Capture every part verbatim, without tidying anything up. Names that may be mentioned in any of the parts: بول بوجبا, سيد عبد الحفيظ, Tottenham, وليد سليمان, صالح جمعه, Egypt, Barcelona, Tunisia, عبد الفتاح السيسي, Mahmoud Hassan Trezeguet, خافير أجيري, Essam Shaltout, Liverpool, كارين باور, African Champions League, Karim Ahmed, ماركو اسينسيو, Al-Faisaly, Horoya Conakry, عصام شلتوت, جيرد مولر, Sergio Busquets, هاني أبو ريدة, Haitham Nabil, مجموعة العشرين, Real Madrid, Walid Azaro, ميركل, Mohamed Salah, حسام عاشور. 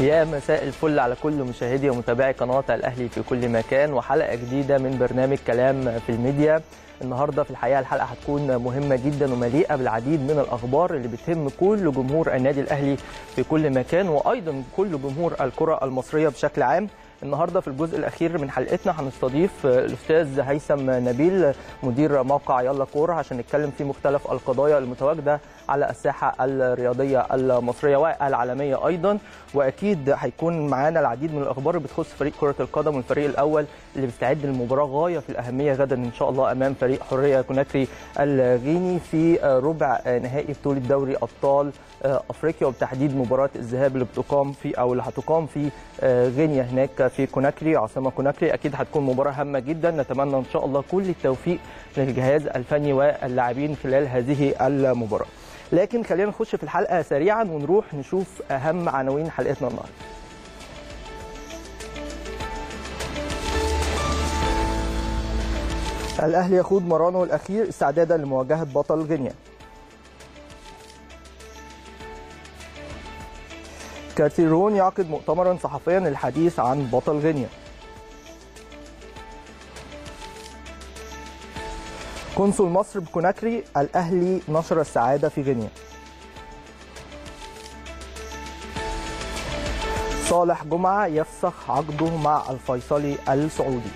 يا مساء الفل على كل مشاهدي ومتابعي قناة الأهلي في كل مكان، وحلقة جديدة من برنامج كلام في الميديا. النهارده في الحقيقه الحلقه هتكون مهمه جدا ومليئه بالعديد من الاخبار اللي بتهم كل جمهور النادي الاهلي في كل مكان، وايضا كل جمهور الكره المصريه بشكل عام. النهارده في الجزء الاخير من حلقتنا هنستضيف الاستاذ هيثم نبيل مدير موقع يلا كورة عشان نتكلم في مختلف القضايا المتواجده على الساحه الرياضيه المصريه والعالميه ايضا، واكيد هيكون معانا العديد من الاخبار اللي بتخص فريق كره القدم والفريق الاول اللي بيستعد للمباراه غايه في الاهميه غدا ان شاء الله امام فريق حورية كوناكري الغيني في ربع نهائي بطوله دوري ابطال افريقيا، وبتحديد مباراه الذهاب اللي بتقام في او اللي هتقام في غينيا هناك في كوناكري عاصمه كوناكري. اكيد هتكون مباراه هامه جدا، نتمنى ان شاء الله كل التوفيق للجهاز الفني واللاعبين خلال هذه المباراه. لكن خلينا نخش في الحلقه سريعا ونروح نشوف اهم عناوين حلقتنا النهارده. الأهلي يخوض مرانه الأخير استعدادا لمواجهة بطل غينيا. كارتيرون يعقد مؤتمرا صحفيا للحديث عن بطل غينيا. قنصل مصر بكوناكري، الأهلي نشر السعادة في غينيا. صالح جمعة يفسخ عقده مع الفيصلي السعودي.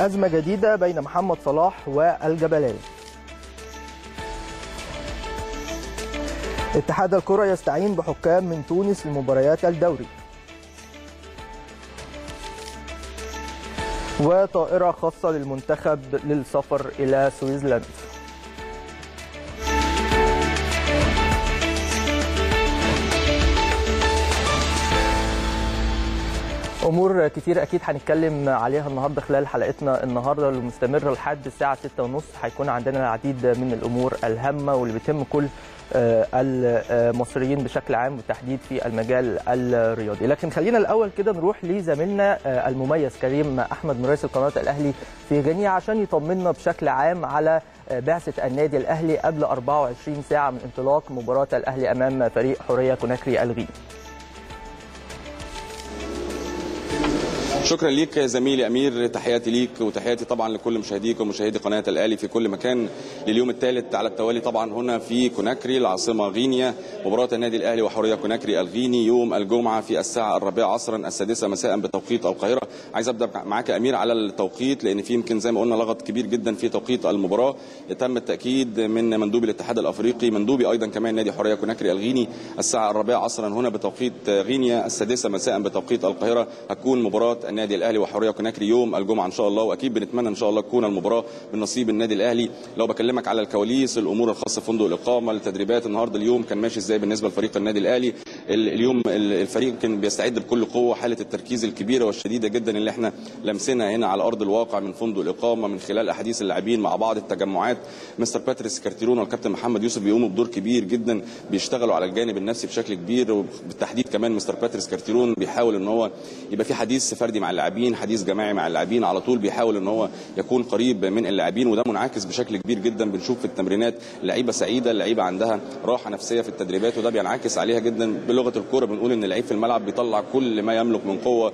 أزمة جديدة بين محمد صلاح والجبلاوي. اتحاد الكرة يستعين بحكام من تونس لمباريات الدوري. وطائرة خاصة للمنتخب للسفر إلى سويسرلاند. امور كتير اكيد هنتكلم عليها النهارده خلال حلقتنا النهارده اللي مستمره لحد الساعه ستة وثلاثين. هيكون عندنا العديد من الامور الهامه واللي بتهم كل المصريين بشكل عام بالتحديد في المجال الرياضي. لكن خلينا الاول كده نروح لزميلنا المميز كريم احمد مراسل قناه الاهلي في غينيا عشان يطمنا بشكل عام على بعثه النادي الاهلي قبل أربعة وعشرين ساعه من انطلاق مباراه الاهلي امام فريق حورية كوناكري الغيني. شكرا ليك زميلي امير، تحياتي ليك وتحياتي طبعا لكل مشاهديك ومشاهدي قناه الاهلي في كل مكان لليوم الثالث على التوالي طبعا هنا في كوناكري العاصمه غينيا. مباراه النادي الاهلي وحورية كوناكري الغيني يوم الجمعه في الساعه الرابعه عصرا السادسه مساء بتوقيت القاهره. عايز ابدا معاك يا امير على التوقيت، لان في يمكن زي ما قلنا لغط كبير جدا في توقيت المباراه. تم التاكيد من مندوب الاتحاد الافريقي، مندوبي ايضا كمان نادي حورية كوناكري الغيني، الساعه الرابعه عصرا هنا بتوقيت غينيا، السادسه مساء بتوقيت القاهره هتكون مباراه النادي الاهلي وحورية كوناكري يوم الجمعه ان شاء الله. واكيد بنتمنى ان شاء الله تكون المباراه من نصيب النادي الاهلي. لو بكلمك على الكواليس، الامور الخاصه بفندق الاقامه، التدريبات النهارده اليوم كان ماشي ازاي بالنسبه لفريق النادي الاهلي؟ اليوم الفريق كان بيستعد بكل قوه، حاله التركيز الكبيره والشديده جدا اللي احنا لمسنا هنا على ارض الواقع من فندق الاقامه، من خلال احاديث اللاعبين مع بعض، التجمعات. مستر باتريس كارتيرون والكابتن محمد يوسف بيقوموا بدور كبير جدا، بيشتغلوا على الجانب النفسي بشكل كبير، وبالتحديد كمان مستر باتريس كارتيرون بيحاول ان هو يبقى في حديث فردي مع اللاعبين، حديث جماعي مع اللاعبين، على طول بيحاول ان هو يكون قريب من اللاعبين، وده منعكس بشكل كبير جدا. بنشوف في التمرينات لعيبه سعيده، اللعيبه عندها راحه نفسيه في التدريبات، وده بينعكس عليها جدا. بلغه الكوره بنقول ان اللعيب في الملعب بيطلع كل ما يملك من قوه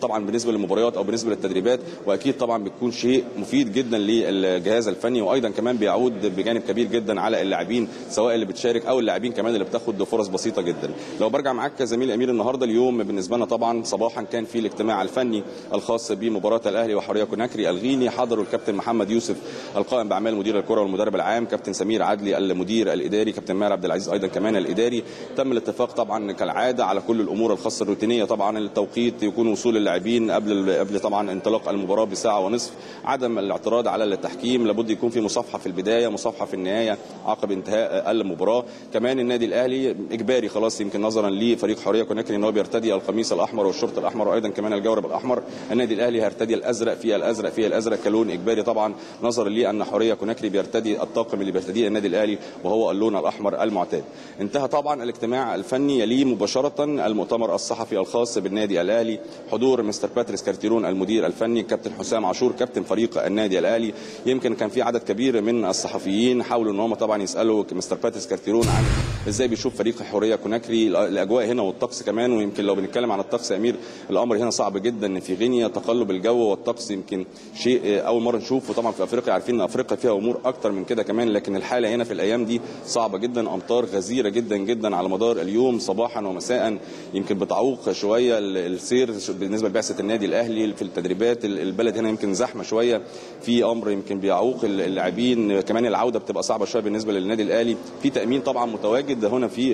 طبعا بالنسبه للمباريات او بالنسبه للتدريبات، واكيد طبعا بتكون شيء مفيد جدا للجهاز الفني، وايضا كمان بيعود بجانب كبير جدا على اللاعبين سواء اللي بتشارك او اللاعبين كمان اللي بتاخد فرص بسيطه جدا. لو برجع معاك يا زميلي امير، النهارده اليوم بالنسبه لنا طبعا صباحا كان في الاجتماع الفني الخاص بمباراه الاهلي وحورية كوناكري الغيني، حضروا الكابتن محمد يوسف القائم باعمال مدير الكره والمدرب العام، كابتن سمير عدلي المدير الاداري، كابتن ماهر عبد العزيز ايضا كمان الاداري. تم الاتفاق طبعا كالعاده على كل الامور الخاصه الروتينيه، طبعا التوقيت يكون وصول اللاعبين قبل قبل طبعا انطلاق المباراه بساعه ونصف، عدم الاعتراض على التحكيم، لابد يكون في مصافحه في البدايه، مصافحه في النهايه عقب انتهاء المباراه. كمان النادي الاهلي اجباري خلاص يمكن نظرا لفريق حورية كوناكري ان هو بيرتدي القميص الاحمر والشورت الاحمر وايضا كمان الجوهر الاحمر بالاحمر، النادي الاهلي هيرتدي الازرق في الازرق في الازرق كلون اجباري طبعا، نظرا لان حوريه كوناكري بيرتدي الطاقم اللي بيرتديه النادي الاهلي وهو اللون الاحمر المعتاد. انتهى طبعا الاجتماع الفني، يليه مباشره المؤتمر الصحفي الخاص بالنادي الاهلي، حضور مستر باتريس كارتيرون المدير الفني، كابتن حسام عاشور كابتن فريق النادي الاهلي. يمكن كان في عدد كبير من الصحفيين حاولوا ان هم طبعا يسالوا مستر باتريس كارتيرون عن ازاي بيشوف فريق حوريه كوناكري، الاجواء هنا والطقس كمان. ويمكن لو بنتكلم عن الطقس يا امير، الامر هنا صعب جدا في غينيا، تقلب الجو والطقس يمكن شيء اول مره نشوفه طبعا في افريقيا. عارفين ان افريقيا فيها امور اكتر من كده كمان، لكن الحاله هنا في الايام دي صعبه جدا، امطار غزيره جدا جدا على مدار اليوم صباحا ومساء، يمكن بتعوق شويه السير بالنسبه لبعثه النادي الاهلي في التدريبات. البلد هنا يمكن زحمه شويه، في امر يمكن بيعوق اللاعبين، كمان العوده بتبقى صعبه شويه بالنسبه للنادي الاهلي. في تامين طبعا متواجد هنا في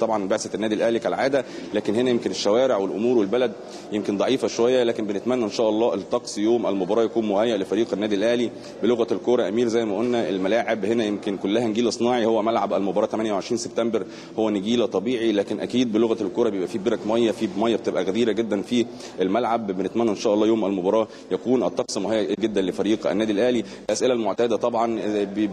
طبعا بعثه النادي الاهلي كالعاده، لكن هنا يمكن الشوارع والامور والبلد يمكن ضعيفه شويه، لكن بنتمنى ان شاء الله الطقس يوم المباراه يكون مهيئ لفريق النادي الاهلي. بلغه الكوره امير زي ما قلنا، الملاعب هنا يمكن كلها نجيل صناعي، هو ملعب المباراه ثمانية وعشرين سبتمبر هو نجيله طبيعي، لكن اكيد بلغه الكوره بيبقى في برك ميه، في ميه بتبقى غديره جدا في الملعب. بنتمنى ان شاء الله يوم المباراه يكون الطقس مهيئ جدا لفريق النادي الاهلي. الاسئله المعتاده طبعا،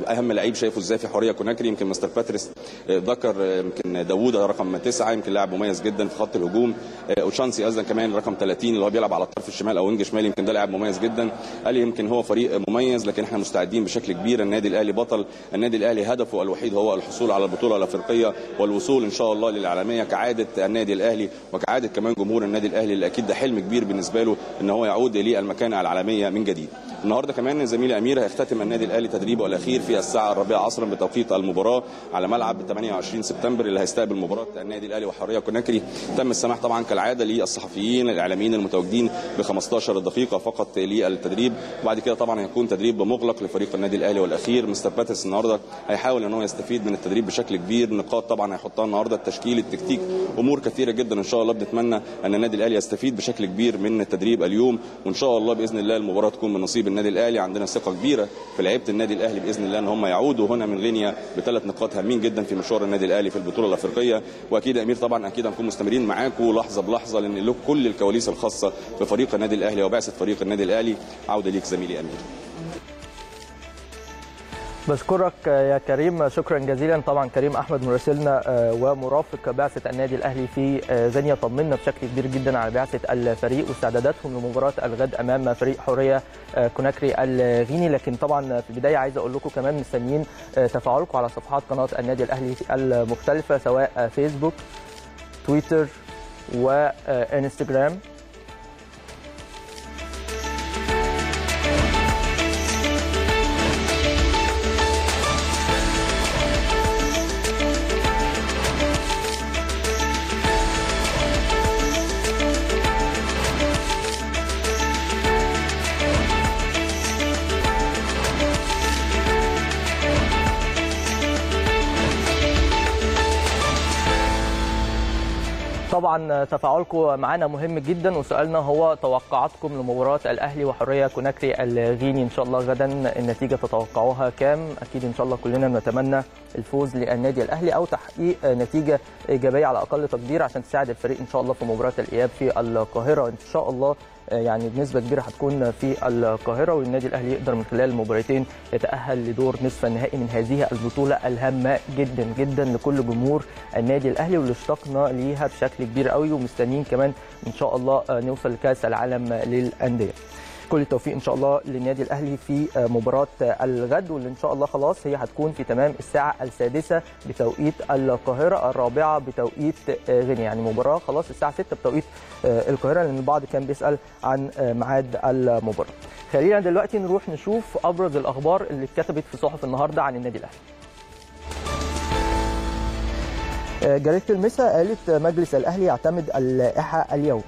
اهم لعيب شايفه ازاي في حوريه كوناكري؟ يمكن مستر باتريس ذكر يمكن داوود رقم تسعة، يمكن لاعب مميز جدا في خط الهجوم. اوتشانسي اذن كمان رقم ثلاثين اللي هو بيلعب على الطرف الشمال او وينج شمال، يمكن ده لاعب مميز جدا. قال يمكن هو فريق مميز، لكن احنا مستعدين بشكل كبير، النادي الاهلي بطل، النادي الاهلي هدفه الوحيد هو الحصول على البطوله الافريقيه والوصول ان شاء الله للعالميه كعاده النادي الاهلي وكعاده كمان جمهور النادي الاهلي اللي اكيد ده حلم كبير بالنسبه له ان هو يعود للمكانه العالميه من جديد. النهارده كمان زميلي امير هيختتم النادي الاهلي تدريبه الاخير في الساعه الرابعه عصرا بتوقيت المباراه على ملعب ثمانية وعشرين سبتمبر اللي هيستقبل مباراه النادي الاهلي وحوريه كوناكري. تم السماح طبعا كالعاده للصحفيين الاعلاميين المتواجدين ب خمستاشر دقيقه فقط للتدريب، وبعد كده طبعا هيكون تدريب مغلق لفريق النادي الاهلي. والاخير مستر باتريس النهارده هيحاول ان هو يستفيد من التدريب بشكل كبير، نقاط طبعا هيحطها النهارده، التشكيل، التكتيك، امور كثيره جدا ان شاء الله. بنتمنى ان النادي الاهلي يستفيد بشكل كبير من التدريب اليوم، وان شاء الله باذن الله المباراه تكون من نصيب النادي الاهلي. عندنا ثقه كبيره في لعيبه النادي الاهلي باذن الله ان هم يعودوا هنا من غينيا بثلاث نقاط هامين جدا في مشوار النادي الاهلي في البطوله الافريقيه. واكيد امير طبعا اكيد هنكون مستمرين معاكم لحظه بلحظه لان لكم كل الكواليس الخاصه بفريق النادي الاهلي وبعثه فريق النادي الاهلي. عوده ليك زميلي امير. بشكرك يا كريم، شكرا جزيلا. طبعا كريم احمد مراسلنا ومرافق بعثه النادي الاهلي في زينيا طمنا بشكل كبير جدا على بعثه الفريق واستعداداتهم لمباراه الغد امام فريق حوريه كوناكري الغيني. لكن طبعا في البدايه عايز اقول لكم كمان مستنيين تفاعلكم على صفحات قناه النادي الاهلي المختلفه، سواء فيسبوك، تويتر، وانستجرام. طبعا تفاعلكم معانا مهم جدا، وسؤالنا هو توقعاتكم لمباراه الاهلي وحوريه كوناكري الغيني ان شاء الله غدا، النتيجه تتوقعوها كام؟ اكيد ان شاء الله كلنا نتمنى الفوز للنادي الاهلي او تحقيق نتيجه ايجابيه على اقل تقدير عشان تساعد الفريق ان شاء الله في مباراه الاياب في القاهره. ان شاء الله يعني بنسبه كبيره هتكون في القاهره، والنادي الاهلي يقدر من خلال مباراتين يتاهل لدور نصف النهائي من هذه البطوله الهامه جدا جدا لكل جمهور النادي الاهلي واللي اشتقنا ليها بشكل كبير قوي، ومستنيين كمان ان شاء الله نوصل لكاس العالم للانديه. كل التوفيق ان شاء الله للنادي الاهلي في مباراه الغد، واللي ان شاء الله خلاص هي هتكون في تمام الساعه السادسه بتوقيت القاهره، الرابعه بتوقيت غينيا، يعني مباراه خلاص الساعه ستة بتوقيت القاهره لان البعض كان بيسال عن ميعاد المباراه. خلينا دلوقتي نروح نشوف ابرز الاخبار اللي اتكتبت في صحف النهارده عن النادي الاهلي. جريده المسا قالت مجلس الاهلي يعتمد اللائحه اليوم.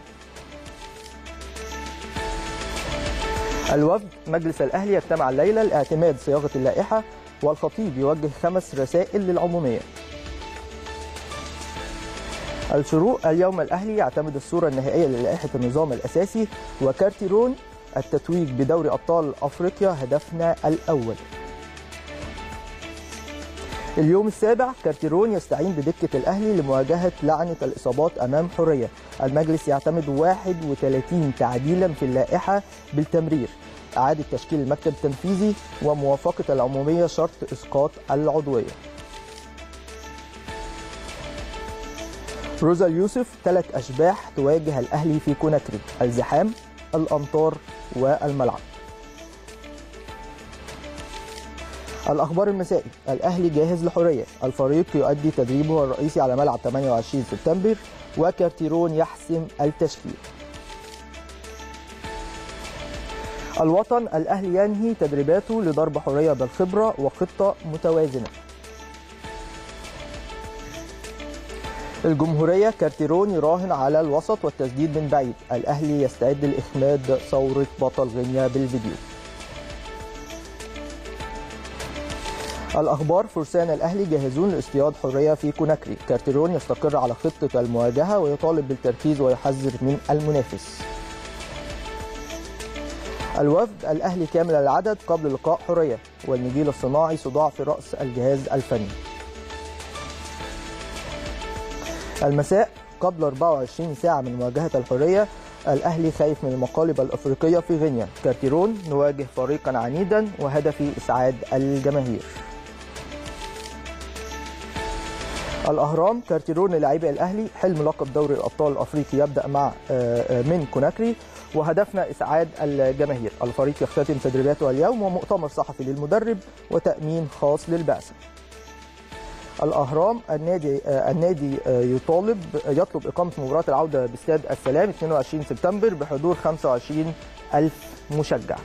الوفد مجلس الاهلي اجتمع الليله لاعتماد صياغه اللائحه، والخطيب يوجه خمس رسائل للعموميه. الشروق اليوم الاهلي يعتمد الصوره النهائيه للائحه النظام الاساسي، وكارتيرون التتويج بدوري ابطال افريقيا هدفنا الاول. اليوم السابع كارتيرون يستعين بدكه الاهلي لمواجهه لعنه الاصابات امام حوريه، المجلس يعتمد واحد وثلاثين تعديلا في اللائحة بالتمرير، إعادة تشكيل المكتب التنفيذي وموافقة العمومية شرط إسقاط العضوية. روزا يوسف، ثلاث أشباح تواجه الأهلي في كوناكري، الزحام، الأمطار والملعب. الأخبار المسائي، الأهلي جاهز لحرية، الفريق يؤدي تدريبه الرئيسي على ملعب ثمانية وعشرين سبتمبر وكارتيرون يحسم التشكيل. الوطن، الأهلي ينهي تدريباته لضرب حرية بالخبرة وخطة متوازنة. الجمهورية، كارتيرون يراهن على الوسط والتسديد من بعيد، الأهلي يستعد لإخماد ثورة بطل غينيا بالفيديو. الأخبار، فرسان الأهلي جاهزون لاصطياد حرية في كوناكري، كارتيرون يستقر على خطة المواجهة ويطالب بالتركيز ويحذر من المنافس. الوفد، الأهلي كامل العدد قبل لقاء حرية، والنجيل الصناعي صداع في رأس الجهاز الفني. المساء، قبل أربعة وعشرين ساعة من مواجهة الحرية، الأهلي خايف من المقالب الأفريقية في غينيا، كارتيرون نواجه فريقا عنيدا وهدفي إسعاد الجماهير. الأهرام، كارتيرون للاعبي الأهلي، حلم لقب دوري الأبطال الأفريقي يبدأ مع من كوناكري، وهدفنا إسعاد الجماهير. الفريق يختتم تدريباته اليوم ومؤتمر صحفي للمدرب وتأمين خاص للبعثة. الأهرام، النادي النادي يطالب يطلب إقامة مباراة العودة باستاد السلام اثنين وعشرين سبتمبر بحضور خمسة وعشرين ألف مشجع.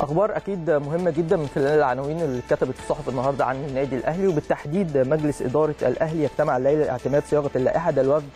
أخبار أكيد مهمة جدا من خلال العناوين اللي اتكتبت في الصحف النهارده عن النادي الأهلي، وبالتحديد مجلس إدارة الأهلي يجتمع الليلة لاعتماد صياغة اللائحة، ده الوفد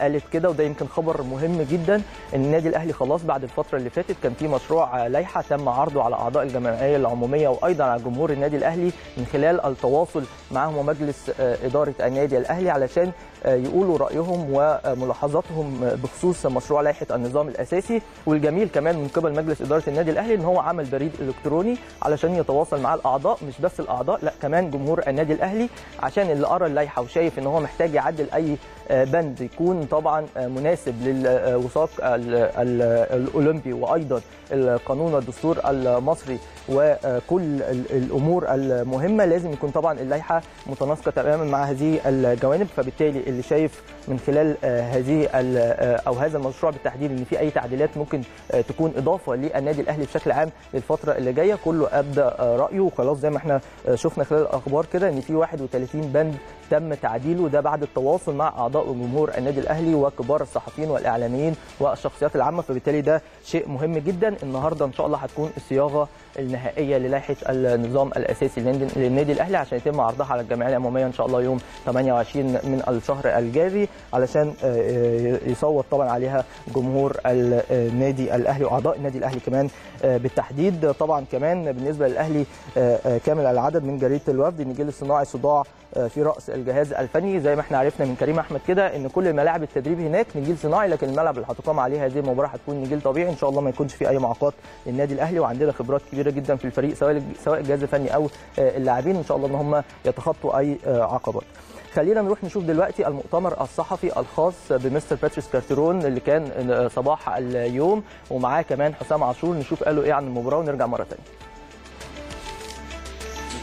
قالت كده، وده يمكن خبر مهم جدا ان النادي الاهلي خلاص بعد الفتره اللي فاتت كان في مشروع لائحه تم عرضه على اعضاء الجمعيه العموميه وايضا على جمهور النادي الاهلي من خلال التواصل معهم ومجلس اداره النادي الاهلي علشان يقولوا رايهم وملاحظاتهم بخصوص مشروع لائحه النظام الاساسي. والجميل كمان من قبل مجلس اداره النادي الاهلي ان هو عمل بريد الكتروني علشان يتواصل مع الاعضاء، مش بس الاعضاء لا كمان جمهور النادي الاهلي، عشان اللي قرا اللائحه وشايف ان هو محتاج يعدل اي بند يكون طبعا مناسب للوثاق الاولمبي وايضا القانون والدستور المصري وكل الامور المهمه، لازم يكون طبعا اللائحه متناسقه تماما مع هذه الجوانب. فبالتالي اللي شايف من خلال هذه او هذا المشروع بالتحديد ان في اي تعديلات ممكن تكون اضافه للنادي الاهلي بشكل عام للفتره اللي جايه، كله ابدى رايه وخلاص زي ما احنا شفنا خلال الاخبار كده ان في واحد وثلاثين بند تم تعديله، ده بعد التواصل مع اعضاء وجمهور النادي الاهلي وكبار الصحفيين والاعلاميين والشخصيات العامه. فبالتالي ده شيء مهم جدا. النهارده ان شاء الله هتكون الصياغه النهائيه للائحه النظام الاساسي للنادي الاهلي عشان يتم عرضها على الجمعيه العموميه ان شاء الله يوم ثمانية وعشرين من الشهر الجاري علشان يصوت طبعا عليها جمهور النادي الاهلي واعضاء النادي الاهلي كمان بالتحديد. طبعا كمان بالنسبه للاهلي كامل العدد من جريده الوفد، النجيل الصناعي صداع في راس الجهاز الفني، زي ما احنا عرفنا من كريم احمد كده ان كل ملاعب التدريب هناك نجيل صناعي، لكن الملعب اللي هتقام عليه هذه المباراه هتكون نجيل طبيعي، ان شاء الله ما يكونش فيه اي معوقات للنادي الاهلي. وعندنا خبرات كبيره جدا في الفريق سواء سواء الجهاز الفني او اللاعبين، ان شاء الله ان هم يتخطوا اي عقبات. خلينا نروح نشوف دلوقتي المؤتمر الصحفي الخاص بمستر باتريس كارتيرون اللي كان صباح اليوم ومعاه كمان حسام عاشور، نشوف قالوا ايه عن المباراه ونرجع مره ثانيه.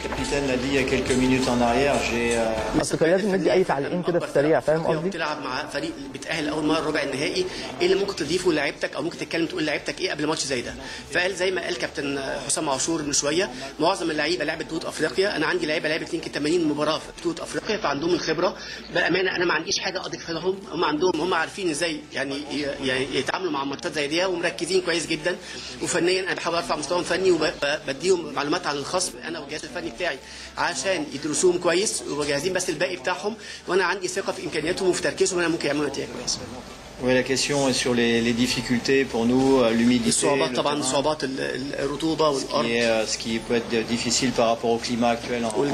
الكابتن لي il y a quelques minutes en arrière j'ai بس كان لازم ندي اي تعليقين كده في السريع، فاهم قصدي؟ بتلعب مع فريق بتاهل اول مره ربع النهائي، ايه اللي ممكن تضيفه للاعيبتك او ممكن تتكلم تقول لعيبتك ايه قبل ماتش زي ده؟ فقال زي ما قال كابتن حسام عاشور من شويه معظم اللعيبه لعبت بطوله افريقيا، انا عندي لعيبه لعبت يمكن ثمانين مباراه في بطوله افريقيا فعندهم الخبره، بامانه انا ما عنديش حاجه اضيفها لهم، هم عندهم هم عارفين ازاي يعني يتعاملوا مع ماتشات زي دي ومركزين كويس جدا، وفنيا انا بحاول ارفع مستواهم فني وبديهم معلومات عن الخصم انا والجهاز الفني بتاعي عشان يدرسوهم كويس وجاهزين بس الباقي بتاعهم، وانا عندي ثقه في امكانياتهم وفي تركيزهم ان ممكن يعملوا نتيجه كويسه. Oui, la question est sur les, les difficultés pour nous, l'humidité, ce, ce qui peut être difficile par rapport au climat actuel en, en,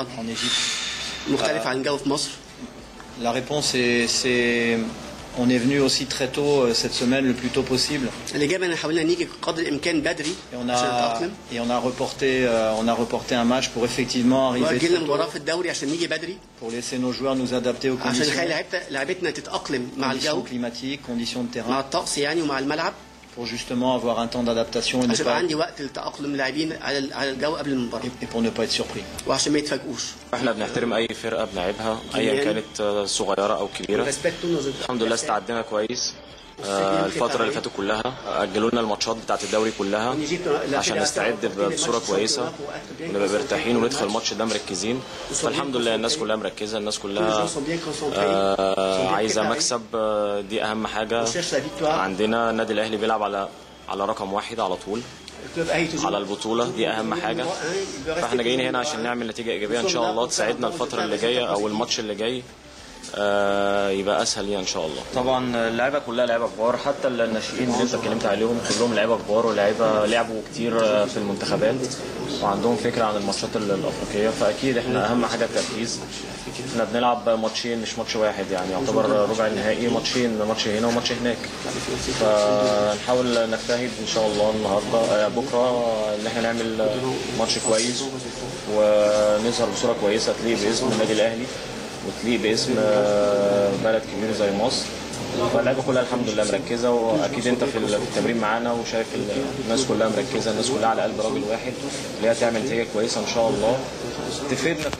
en, en Égypte. La réponse est, c'est On est venu aussi très tôt euh, cette semaine, le plus tôt possible. Et on a, et on a, reporté, euh, on a reporté un match pour effectivement arriver très tôt, pour laisser nos joueurs nous adapter aux conditions, conditions climatiques, conditions de terrain, pour justement avoir un temps d'adaptation et, pas... et pour ne pas être surpris. احنا بنحترم اي فرقه بنلعبها ايا كانت صغيره او كبيره. الحمد لله استعدنا كويس الفتره اللي فاتت كلها، اجلوا لنا الماتشات بتاعه الدوري كلها عشان نستعد بصوره كويسه ونبقى مرتاحين وندخل الماتش ده مركزين. فالحمد لله الناس كلها مركزه، الناس كلها عايزه مكسب، دي اهم حاجه عندنا. النادي الاهلي بيلعب على على رقم واحد على طول على البطولة، دي أهم حاجة. فإحنا جايين هنا عشان نعمل نتيجة إيجابية إن شاء الله تساعدنا الفترة اللي جاية أو الماتش اللي جاي يبقى أسهل لينا إن شاء الله. طبعا اللاعيبة كلها لعيبة كبار، حتى الناشئين اللي أنت اتكلمت عليهم كلهم لعيبة كبار ولاعيبة لعبوا كتير في المنتخبات وعندهم فكرة عن الماتشات الأفريقية. فأكيد إحنا أهم حاجة التركيز. إحنا بنلعب ماتشين مش ماتش واحد، يعني يعتبر ربع النهائي ماتشين، ماتش هنا وماتش هناك. فنحاول نجتهد إن شاء الله النهارده بكرة إن إحنا نعمل ماتش كويس ونظهر بصورة كويسة تليق باسم النادي الأهلي وتليق باسم بلد كبير زي مصر. فاللعيبه كلها الحمد لله مركزه، واكيد انت في التمرين معانا وشايف الناس كلها مركزه، الناس كلها على قلب راجل واحد اللي هي تعمل نتيجه كويسه ان شاء الله تفيدنا في الماتش.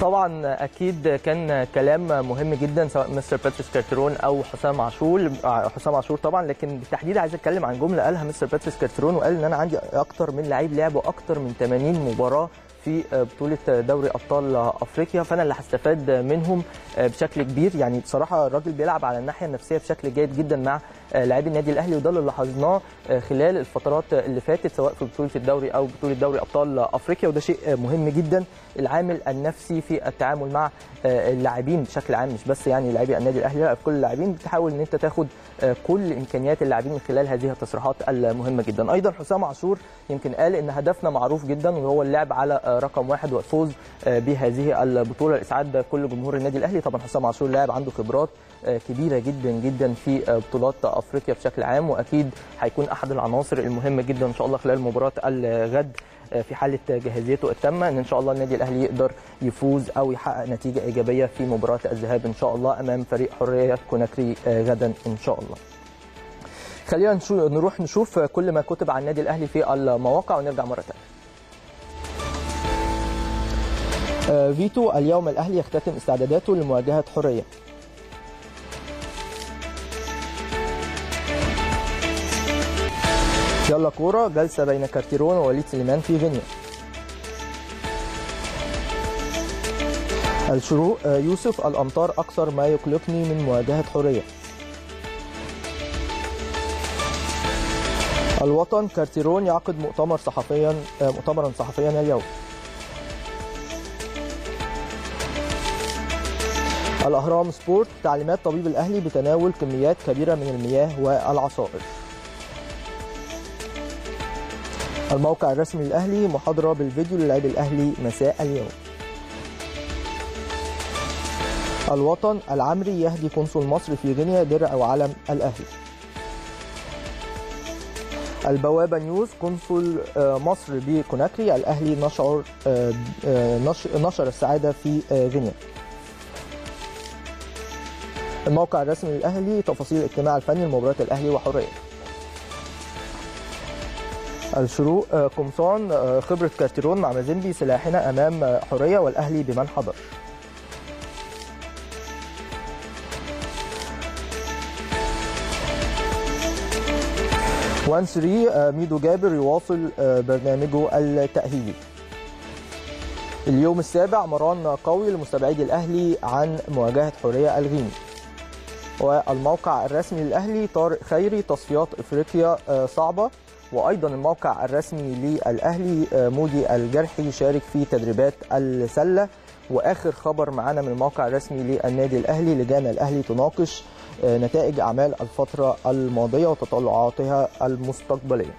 طبعا اكيد كان كلام مهم جدا سواء مستر باتريس كارترون او حسام عاشور حسام عاشور طبعا، لكن بالتحديد عايز اتكلم عن جمله قالها مستر باتريس كارترون، وقال ان انا عندي اكتر من لعيب لعبوا اكتر من ثمانين مباراه في بطوله دوري ابطال افريقيا، فانا اللي هستفاد منهم بشكل كبير. يعني بصراحه الراجل بيلعب على الناحيه النفسيه بشكل جيد جدا مع لاعبي النادي الاهلي، وده اللي لاحظناه خلال الفترات اللي فاتت سواء في بطوله الدوري او بطوله دوري ابطال افريقيا، وده شيء مهم جدا. العامل النفسي في التعامل مع اللاعبين بشكل عام، مش بس يعني لاعبي النادي الاهلي، لا كل اللاعبين بتحاول ان انت تاخد كل امكانيات اللاعبين من خلال هذه التصريحات المهمه جدا. ايضا حسام عاشور يمكن قال ان هدفنا معروف جدا وهو اللعب على رقم واحد والفوز بهذه البطوله لاسعاد كل جمهور النادي الاهلي. طبعا حسام عاشور لاعب عنده خبرات كبيره جدا جدا في بطولات افريقيا بشكل عام، واكيد هيكون احد العناصر المهمه جدا ان شاء الله خلال مباراه الغد في حاله جاهزيته التامه، ان ان شاء الله النادي الاهلي يقدر يفوز او يحقق نتيجه ايجابيه في مباراه الذهاب ان شاء الله امام فريق حريه كوناكري غدا ان شاء الله. خلينا نروح نشوف كل ما كتب عن النادي الاهلي في المواقع ونرجع مره ثانيه. فيتو اليوم الاهلي يختتم استعداداته لمواجهه حريه. يلا كورة جلسة بين كارتيرون ووليد سليمان في غينيا. الشروق يوسف الأمطار أكثر ما يقلقني من مواجهة حرية. الوطن كارتيرون يعقد مؤتمر صحفيا مؤتمرا صحفيا اليوم. الأهرام سبورت تعليمات طبيب الأهلي بتناول كميات كبيرة من المياه والعصائر. الموقع الرسمي للأهلي محاضرة بالفيديو للاعب الأهلي مساء اليوم. الوطن العمري يهدي قنصل مصر في غينيا درع وعلم الأهلي. البوابة نيوز قنصل مصر بكوناكري الأهلي نشر نشر السعادة في غينيا. الموقع الرسمي للأهلي تفاصيل الاجتماع الفني لمباراة الأهلي وحرية. الشروق قمصان خبرة كارتيرون مع مازيمبي سلاحنا أمام حرية والأهلي بمن حضر. واحد ثلاثة ميدو جابر يواصل برنامجه التأهيلي. اليوم السابع مران قوي لمستبعدي الأهلي عن مواجهة حورية الغيني. والموقع الرسمي للأهلي طارق خيري تصفيات إفريقيا صعبة. وأيضا الموقع الرسمي للأهلي مودي الجرحي شارك في تدريبات السلة. وآخر خبر معنا من الموقع الرسمي للنادي الأهلي، لجان الأهلي تناقش نتائج أعمال الفترة الماضية وتطلعاتها المستقبلية.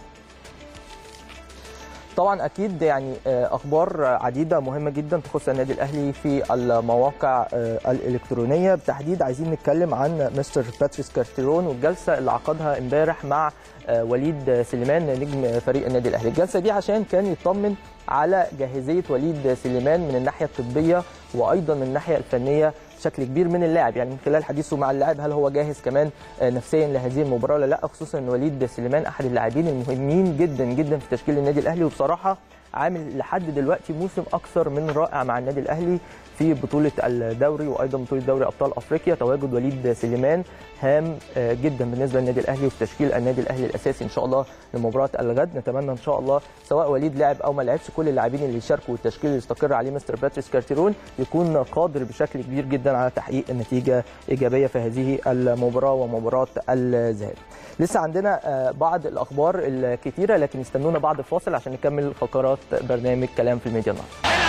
طبعا أكيد يعني أخبار عديدة مهمة جدا تخص النادي الأهلي في المواقع الإلكترونية، بالتحديد عايزين نتكلم عن مستر باتريس كارتيرون والجلسة اللي عقدها امبارح مع وليد سليمان نجم فريق النادي الأهلي. الجلسة دي عشان كان يطمن على جاهزية وليد سليمان من الناحية الطبية وأيضا من الناحية الفنية بشكل كبير من اللاعب، يعني من خلال حديثه مع اللاعب هل هو جاهز كمان نفسيا لهذه المباراة ولا لا، خصوصا ان وليد سليمان احد اللاعبين المهمين جدا جدا في تشكيل النادي الأهلي، وبصراحة عامل لحد دلوقتي موسم اكثر من رائع مع النادي الأهلي في بطولة الدوري وايضا بطولة دوري ابطال افريقيا. تواجد وليد سليمان هام جدا بالنسبة للنادي الأهلي وفي تشكيل النادي الأهلي الاساسي ان شاء الله لمباراة الغد. نتمنى ان شاء الله سواء وليد لعب او ما لعبش كل اللاعبين اللي شاركوا والتشكيل اللي استقر عليه مستر باتريس كارتيرون يكون قادر بشكل كبير جدا على تحقيق نتيجة ايجابية في هذه المباراة ومباراة الذهاب. لسه عندنا بعض الاخبار الكثيرة لكن استنونا بعد الفاصل عشان نكمل فقرات برنامج كلام في الميديا النهارده.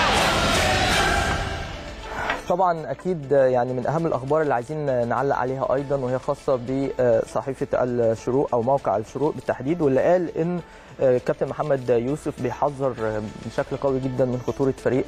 طبعا اكيد يعني من اهم الاخبار اللي عايزين نعلق عليها ايضا وهي خاصه بصحيفه الشروق او موقع الشروق بالتحديد، واللي قال ان كابتن محمد يوسف بيحذر بشكل قوي جدا من خطوره فريق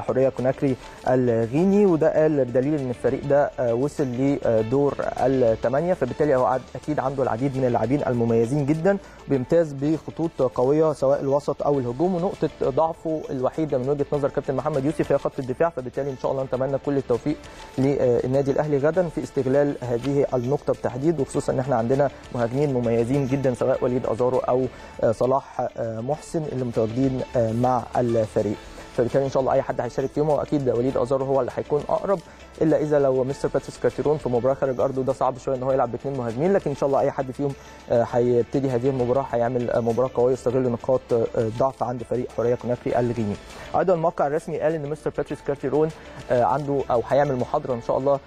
حورية كوناكري الغيني، وده قال بدليل ان الفريق ده وصل لدور الثمانيه فبالتالي هو اكيد عنده العديد من اللاعبين المميزين جدا بيمتاز بخطوط قويه سواء الوسط او الهجوم، ونقطه ضعفه الوحيده من وجهه نظر كابتن محمد يوسف هي خط الدفاع، فبالتالي ان شاء الله نتمنى كل التوفيق للنادي الاهلي غدا في استغلال هذه النقطه بالتحديد، وخصوصا ان احنا عندنا مهاجمين مميزين جدا سواء وليد ازارو او صلاح محسن اللي متواجدين مع الفريق، فبالتالي ان شاء الله اي حد هيشارك فيهم واكيد وليد ازارو هو اللي هيكون اقرب، الا اذا لو مستر باتريس كارتيرون في مباراه خارج ارضه ده صعب شويه ان هو يلعب باثنين مهاجمين، لكن ان شاء الله اي حد فيهم هيبتدي هذه المباراه هيعمل مباراه قويه يستغل نقاط الضعف عند فريق حورية كوناكري الغيني. ايضا الموقع الرسمي قال ان مستر باتريس كارتيرون عنده او هيعمل محاضره ان شاء الله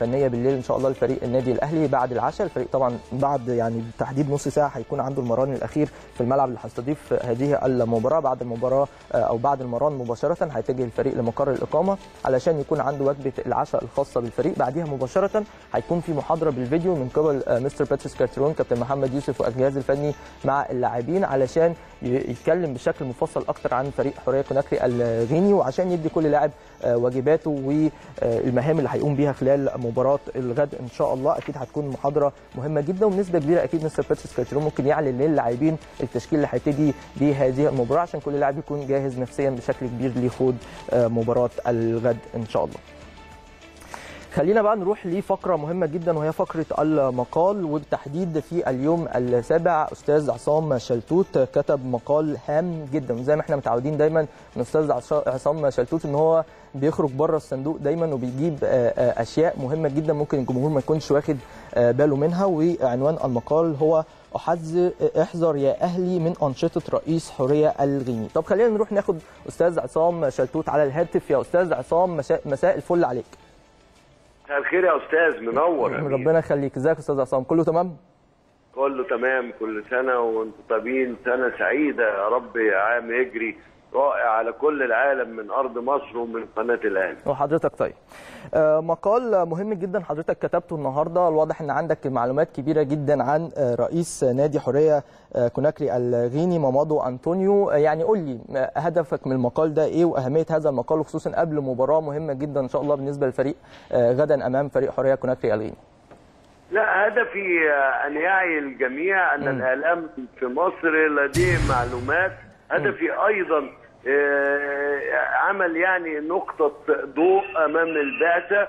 فنيه بالليل ان شاء الله لفريق النادي الاهلي بعد العشاء، الفريق طبعا بعد يعني بالتحديد نص ساعه هيكون عنده المران الاخير في الملعب اللي هيستضيف هذه المباراه، بعد المباراه او بعد المران مباشره هيتجه الفريق لمقر الاقامه علشان يكون عنده وجبه العشاء الخاصه بالفريق، بعديها مباشره هيكون في محاضره بالفيديو من قبل مستر باتريس كارتيرون كابتن محمد يوسف والجهاز الفني مع اللاعبين علشان يتكلم بشكل مفصل اكتر عن فريق حورية كوناكري الغيني وعشان يدي كل لاعب واجباته والمهام اللي هيقوم بيها خلال مباراه الغد ان شاء الله. اكيد هتكون محاضره مهمه جدا وبنسبه كبيره اكيد مستر باتريس كارتيرون ممكن يعلن للاعبين التشكيل اللي هيبتدي بيه هذه المباراه عشان كل لاعب يكون جاهز نفسيا بشكل كبير ليخوض مباراه الغد ان شاء الله. خلينا بقى نروح لفقرة مهمة جدا وهي فقرة المقال، وبالتحديد في اليوم السابع أستاذ عصام شلتوت كتب مقال هام جدا، زي ما احنا متعودين دايما من أستاذ عصام شلتوت إن هو بيخرج بره الصندوق دايما وبيجيب أشياء مهمة جدا ممكن الجمهور ما يكونش واخد باله منها، وعنوان المقال هو احذر يا أهلي من أنشطة رئيس حورية الغيني. طب خلينا نروح ناخد أستاذ عصام شلتوت على الهاتف. يا أستاذ عصام مساء الفل عليك. مساء الخير يا استاذ، منور. ربنا يخليك، ازيك يا استاذ عصام؟ كله تمام؟ كله تمام، كل سنه وانتم طيبين، سنه سعيده يا رب، عام هجري رائع على كل العالم من ارض مصر ومن قناه الاهلي. وحضرتك طيب. آه مقال مهم جدا حضرتك كتبته النهارده، الواضح ان عندك معلومات كبيره جدا عن رئيس نادي حورية كوناكري الغيني مامادو انطونيو، يعني قول لي هدفك من المقال ده ايه واهميه هذا المقال وخصوصا قبل مباراه مهمه جدا ان شاء الله بالنسبه للفريق غدا امام فريق حورية كوناكري الغيني. لا، هدفي ان يعي الجميع ان الاعلام في مصر لديه معلومات، هدفي ايضا عمل يعني نقطة ضوء أمام البعثة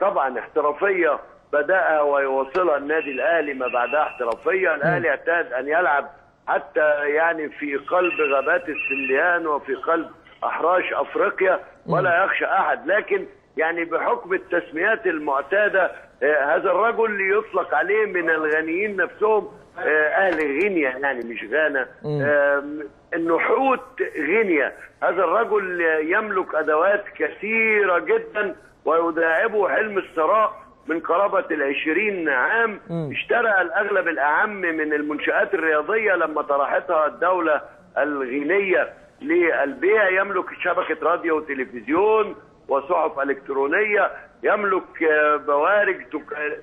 طبعا احترافية بدأها ويواصلها النادي الأهلي ما بعدها احترافية. الأهلي اعتاد أن يلعب حتى يعني في قلب غابات السنديان وفي قلب أحراش أفريقيا ولا يخشى أحد، لكن يعني بحكم التسميات المعتادة هذا الرجل يطلق عليه من الغنيين نفسهم اهل غينيا يعني مش غانا، النحوت غينيا. هذا الرجل يملك ادوات كثيره جدا ويداعبه حلم الثراء من قرابه العشرين عام. اشترى الاغلب الاعم من المنشات الرياضيه لما طرحتها الدوله الغينيه للبيع. يملك شبكه راديو وتلفزيون وصحف الكترونيه، يملك بوارج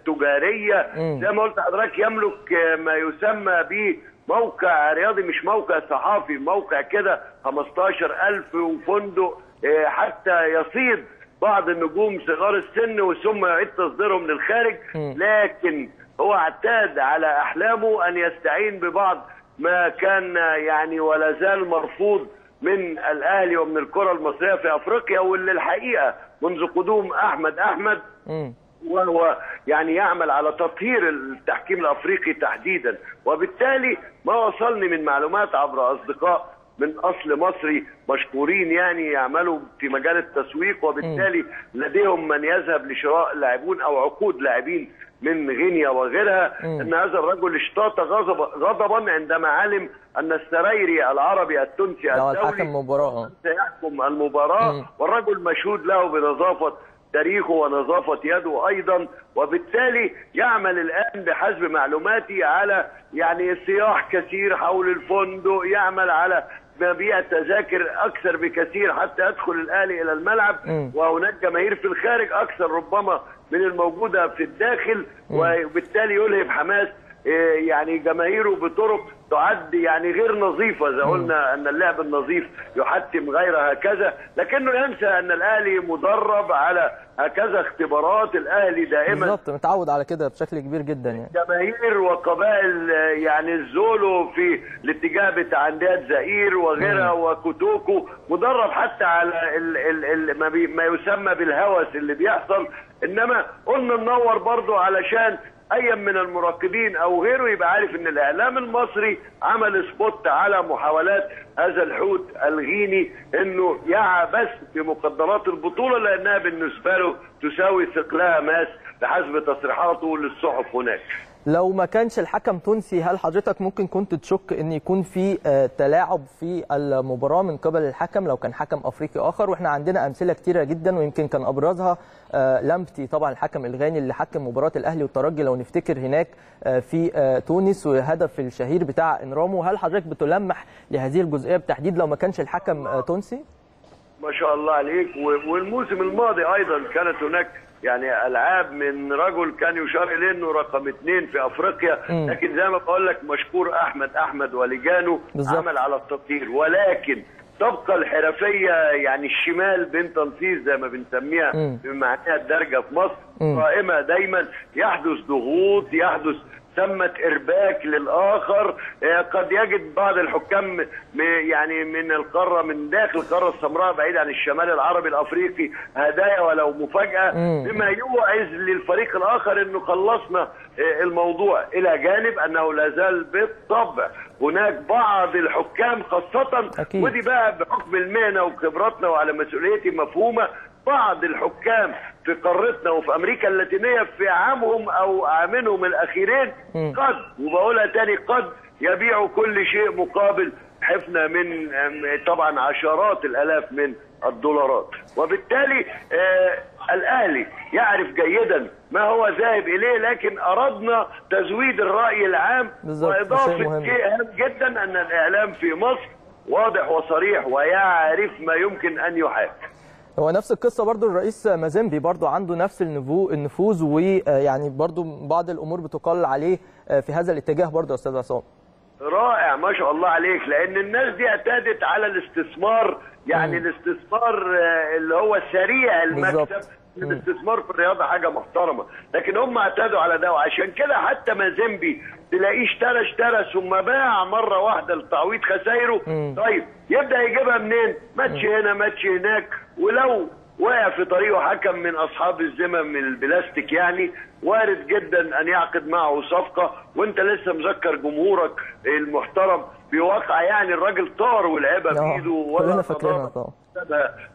تجاريه، زي ما قلت لحضرتك يملك ما يسمى بموقع رياضي، مش موقع صحافي، موقع كده خمستاشر ألف وفندق، حتى يصيد بعض النجوم صغار السن وثم يعيد تصديرهم للخارج. لكن هو اعتاد على احلامه ان يستعين ببعض ما كان يعني ولا زال مرفوض من الاهلي ومن الكره المصريه في افريقيا، واللي الحقيقه منذ قدوم احمد احمد وهو يعني يعمل على تطهير التحكيم الافريقي تحديدا. وبالتالي ما وصلني من معلومات عبر اصدقاء من اصل مصري مشكورين يعني يعملوا في مجال التسويق، وبالتالي لديهم من يذهب لشراء لاعبون او عقود لاعبين من غينيا وغيرها. ان هذا الرجل اشتاط غضبا عندما علم ان السرايري العربي التونسي الدولي سيحكم المباراه، والرجل مشهود له بنظافه تاريخه ونظافه يده ايضا. وبالتالي يعمل الان بحسب معلوماتي على يعني صياح كثير حول الفندق، يعمل على مبيع تذاكر اكثر بكثير حتى يدخل الاهلي الى الملعب، وهناك جماهير في الخارج اكثر ربما من الموجوده في الداخل، وبالتالي يلهب حماس يعني جماهيره بطرق تعد يعني غير نظيفه. اذا قلنا ان اللعب النظيف يحتم غير هكذا، لكنه ينسى ان الاهلي مدرب على هكذا اختبارات. الاهلي دائما بالظبط متعود على كده بشكل كبير جدا يعني. جماهير وقبائل يعني الزولو في الاتجاه بتاع انديات زئير وغيرها وكوتوكو، مدرب حتى على ال ال ال ما يسمى بالهوس اللي بيحصل. انما قلنا ننور برضه علشان اي من المراقبين او غيره يبقى عارف ان الاعلام المصري عمل سبوت على محاولات هذا الحوت الغيني انه يعبث بمقدرات البطوله، لانها بالنسبه له تساوي ثقلها ماس بحسب تصريحاته للصحف هناك. لو ما كانش الحكم تونسي، هل حضرتك ممكن كنت تشك ان يكون في تلاعب في المباراه من قبل الحكم لو كان حكم افريقي اخر؟ واحنا عندنا امثله كتيره جدا، ويمكن كان ابرزها لامبتي طبعا الحكم الغاني اللي حكم مباراه الاهلي والترجي لو نفتكر هناك في تونس، وهدف الشهير بتاع انرامو. هل حضرتك بتلمح لهذه الجزئيه بالتحديد لو ما كانش الحكم تونسي؟ ما شاء الله عليك. والموسم الماضي ايضا كانت هناك يعني العاب من رجل كان يشار اليه انه رقم اثنين في افريقيا، لكن زي ما بقول لك مشكور احمد احمد ولجانه عمل على التطهير. ولكن تبقى الحرفيه يعني الشمال بين تنفيذ زي ما بنسميها بمعناها الدرجه في مصر قائمه دايما، يحدث ضغوط، يحدث تمت ارباك للاخر. قد يجد بعض الحكام يعني من القاره من داخل القاره السمراء بعيد عن الشمال العربي الافريقي هدايا ولو مفاجاه، بما يوعظ للفريق الاخر انه خلصنا الموضوع، الى جانب انه لا زال بالطبع هناك بعض الحكام خاصه أكيد. ودي بقى بحكم المهنه وخبراتنا وعلى مسؤوليتي مفهومه، بعض الحكام في قارتنا وفي امريكا اللاتينيه في عامهم او عامهم الاخيرين قد، وبقولها تاني، قد يبيعوا كل شيء مقابل حفنه من طبعا عشرات الالاف من الدولارات. وبالتالي آه الاهلي يعرف جيدا ما هو ذاهب اليه، لكن اردنا تزويد الراي العام واضافه شيء هام جدا، ان الاعلام في مصر واضح وصريح ويعرف ما يمكن ان يحاك. هو نفس القصه برضو الرئيس مازيمبي برضو عنده نفس النفوذ، ويعني برضو بعض الامور بتقال عليه في هذا الاتجاه برضو يا استاذ عصام. رائع ما شاء الله عليك، لان الناس دي اعتادت على الاستثمار يعني مم. الاستثمار اللي هو سريع المكسب. الاستثمار في الرياضه حاجه محترمه، لكن هم اعتادوا على ده، وعشان كده حتى مازيمبي تلاقيه اشترى اشترى ثم باع مره واحده لتعويض خسايره. طيب يبدا يجيبها منين؟ ماتش هنا ماتش هناك، ولو وقع في طريقه حكم من اصحاب الذمم البلاستيك يعني وارد جدا ان يعقد معه صفقه. وانت لسه مذكر جمهورك المحترم بواقع يعني الراجل طار ولعبها بايده، ولا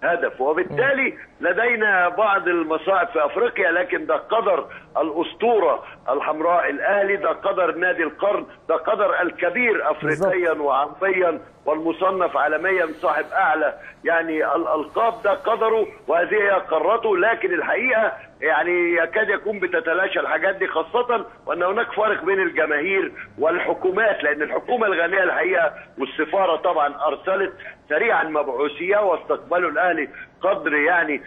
هدف، وبالتالي لدينا بعض المصائب في افريقيا، لكن ده قدر الاسطوره الحمراء الاهلي، ده قدر نادي القرن، ده قدر الكبير افريقيا وعربيا والمصنف عالميا صاحب اعلى يعني الالقاب، ده قدره وهذه هي قارته. لكن الحقيقه يعني يكاد يكون بتتلاشى الحاجات دي، خاصه وان هناك فارق بين الجماهير والحكومات، لان الحكومه الغانيه الحقيقه والسفاره طبعا ارسلت سريعا مبعوثيه واستقبلوا الاهلي قدر يعني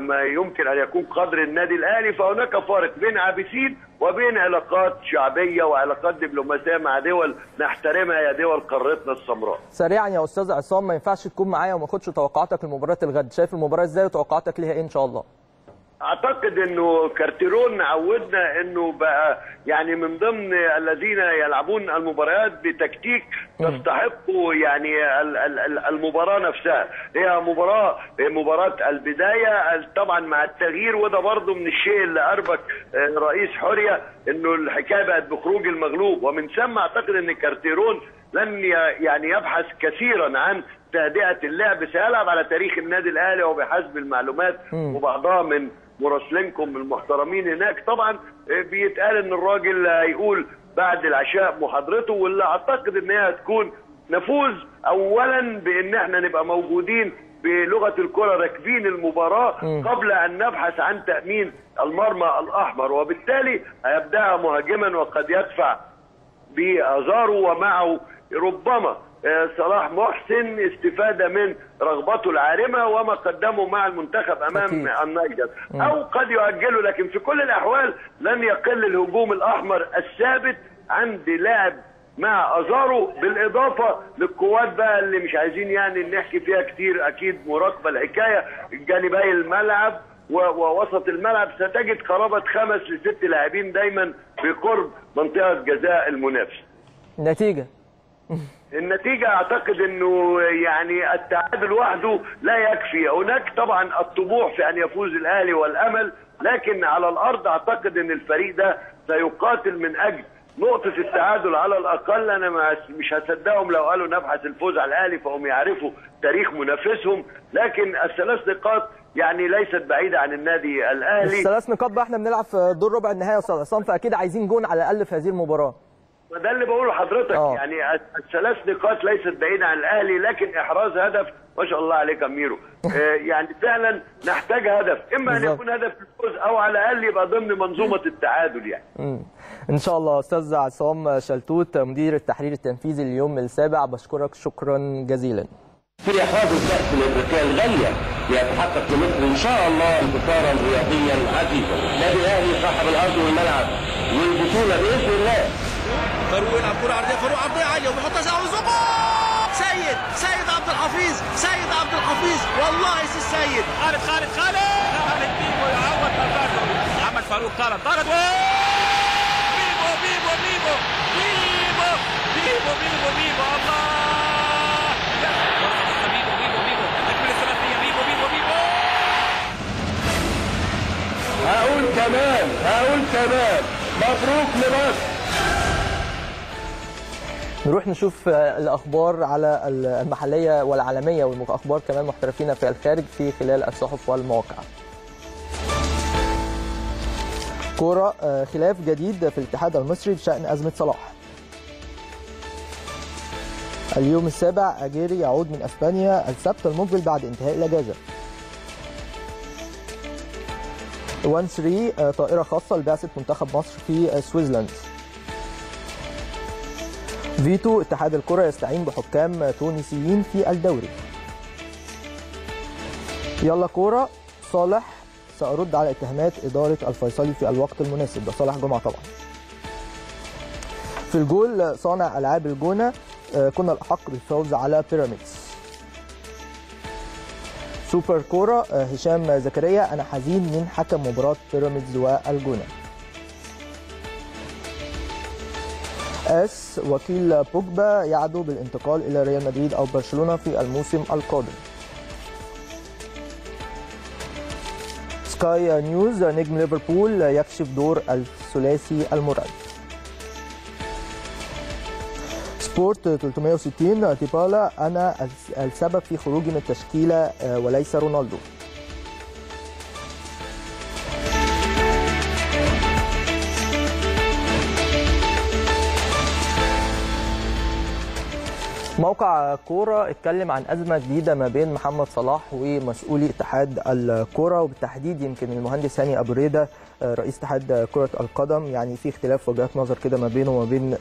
ما يمكن ان يكون قدر النادي الاهلي، فهناك فارق بين عابثين وبين علاقات شعبيه وعلاقات دبلوماسيه مع دول نحترمها يا دول قارتنا السمراء. سريعا يا استاذ عصام، ما ينفعش تكون معايا وما اخدش توقعاتك لمباراه الغد، شايف المباراه ازاي وتوقعاتك ليها ايه ان شاء الله؟ اعتقد انه كارتيرون عودنا انه بقى يعني من ضمن الذين يلعبون المباريات بتكتيك تستحق يعني المباراه نفسها، هي مباراه مباراه البدايه طبعا مع التغيير، وده برضه من الشيء اللي اربك رئيس حوريا انه الحكايه بقت بخروج المغلوب، ومن ثم اعتقد ان كارتيرون لن يعني يبحث كثيرا عن تهدئه اللعب، سيلعب على تاريخ النادي الاهلي وبحسب المعلومات وبعضها من مراسلينكم المحترمين هناك. طبعا بيتقال ان الراجل هيقول بعد العشاء محاضرته، واللي اعتقد ان هي هتكون نفوذ اولا بان احنا نبقى موجودين بلغه الكره راكبين المباراه قبل ان نبحث عن تامين المرمى الاحمر، وبالتالي هيبدأ مهاجما وقد يدفع بازارو ومعه ربما صلاح محسن استفادة من رغبته العارمة وما قدمه مع المنتخب أمام النيجر، أو قد يؤجله، لكن في كل الأحوال لن يقل الهجوم الأحمر الثابت عند لاعب مع أزارو، بالإضافة للقوات بقى اللي مش عايزين يعني نحكي فيها كتير، أكيد مراقبة الحكاية جانبي الملعب ووسط الملعب، ستجد قرابة خمس لست لاعبين دايما بقرب منطقة جزاء المنافس. النتيجة النتيجة أعتقد أنه يعني التعادل وحده لا يكفي، هناك طبعا الطموح في أن يفوز الأهلي والأمل، لكن على الأرض أعتقد أن الفريق ده سيقاتل من أجل نقطة التعادل على الأقل. أنا مش هصدقهم لو قالوا نبحث الفوز على الأهلي، فهم يعرفوا تاريخ منافسهم، لكن الثلاث نقاط يعني ليست بعيدة عن النادي الأهلي. الثلاث نقاط بقى احنا بنلعب في دور ربع النهائي يا أستاذ عصام، فأكيد عايزين جون على الأقل في هذه المباراة. ده اللي بقوله لحضرتك، يعني الثلاث نقاط ليست بعيدة عن الأهلي، لكن إحراز هدف ما شاء الله عليك يا ميرو يعني فعلا نحتاج هدف، إما أن يكون هدف الفوز أو على الأقل يبقى ضمن منظومة التعادل يعني. مم. إن شاء الله. أستاذ عصام شلتوت مدير التحرير التنفيذي اليوم السابع، بشكرك شكرا جزيلا. في إحراز الكأس الأفريقية الغالية يتحقق في مصر إن شاء الله انتصارا رياضيا عجيبا، النادي الأهلي صاحب الأرض والملعب والبطولة بإذن الله. فاروق يلعب كرة عرضية، فاروق عرضية عالية وبيحطها زاوية، سيد سيد عبد الحفيظ، سيد عبد الحفيظ والله سي السيد، خالد خالد خالد خالد بيبو يعوض مرتده، عمل فاروق طرد طرد بيبو بيبو بيبو بيبو بيبو بيبو بيبو الله بيبو بيبو بيبو تكمل الثلاثية بيبو بيبو بيبو. هقول كمان هقول كمان مبروك لمصر. نروح نشوف الأخبار على المحلية والعالمية والأخبار كمان محترفين في الخارج في خلال الصحف والمواقع. كورة، خلاف جديد في الاتحاد المصري بشأن أزمة صلاح. اليوم السابع، أجيري يعود من أسبانيا السبت المقبل بعد انتهاء الأجازة. واحد ثلاثة طائرة خاصة لبعثة منتخب مصر في سويسرلاند. فيتو اتحاد الكرة يستعين بحكام تونسيين في الدوري. يلا كورة، صالح سأرد على اتهامات إدارة الفيصلي في الوقت المناسب، ده صالح جمعة طبعا. في الجول، صانع ألعاب الجونة، كنا الأحق بالفوز على بيراميدز. سوبر كورة، هشام زكريا أنا حزين من حكم مباراة بيراميدز والجونة. اس وكيل بوجبا يعدو بالانتقال الى ريال مدريد او برشلونه في الموسم القادم. سكاي نيوز، نجم ليفربول يكشف دور الثلاثي المرعب. سبورت ثلاثمائة وستين: اعتبار أنا السبب في خروجي من التشكيلة وليس رونالدو. موقع كورة اتكلم عن أزمة جديدة ما بين محمد صلاح ومسؤولي اتحاد الكرة، وبالتحديد يمكن المهندس هاني أبو ريدة رئيس اتحاد كرة القدم. يعني في اختلاف وجهات نظر كده ما بينه وما بين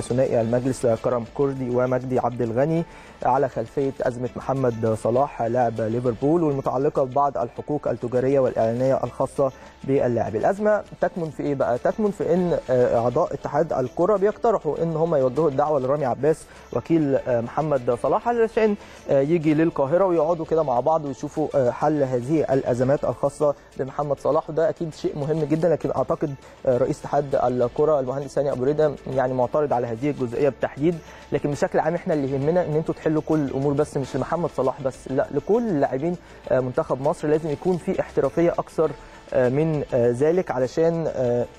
ثنائي المجلس كرم كردي ومجدي عبد الغني على خلفية أزمة محمد صلاح لاعب ليفربول والمتعلقة ببعض الحقوق التجارية والإعلانية الخاصة باللاعب. الأزمة تكمن في إيه بقى؟ تكمن في إن أعضاء اتحاد الكرة بيقترحوا إن هم يوجهوا الدعوة لرامي عباس وكيل محمد صلاح علشان يجي للقاهرة ويقعدوا كده مع بعض ويشوفوا حل هذه الأزمات الخاصة بمحمد صلاح، وده أكيد شيء مهم جدا. لكن أعتقد رئيس اتحاد الكرة المهندس هاني أبو ريدة يعني معترض على هذه الجزئية بالتحديد، لكن بشكل عام احنا اللي يهمنا إن أنتوا تحلوا كل الأمور، بس مش لمحمد صلاح بس، لا، لكل لاعبين منتخب مصر لازم يكون في احترافية أكثر من ذلك علشان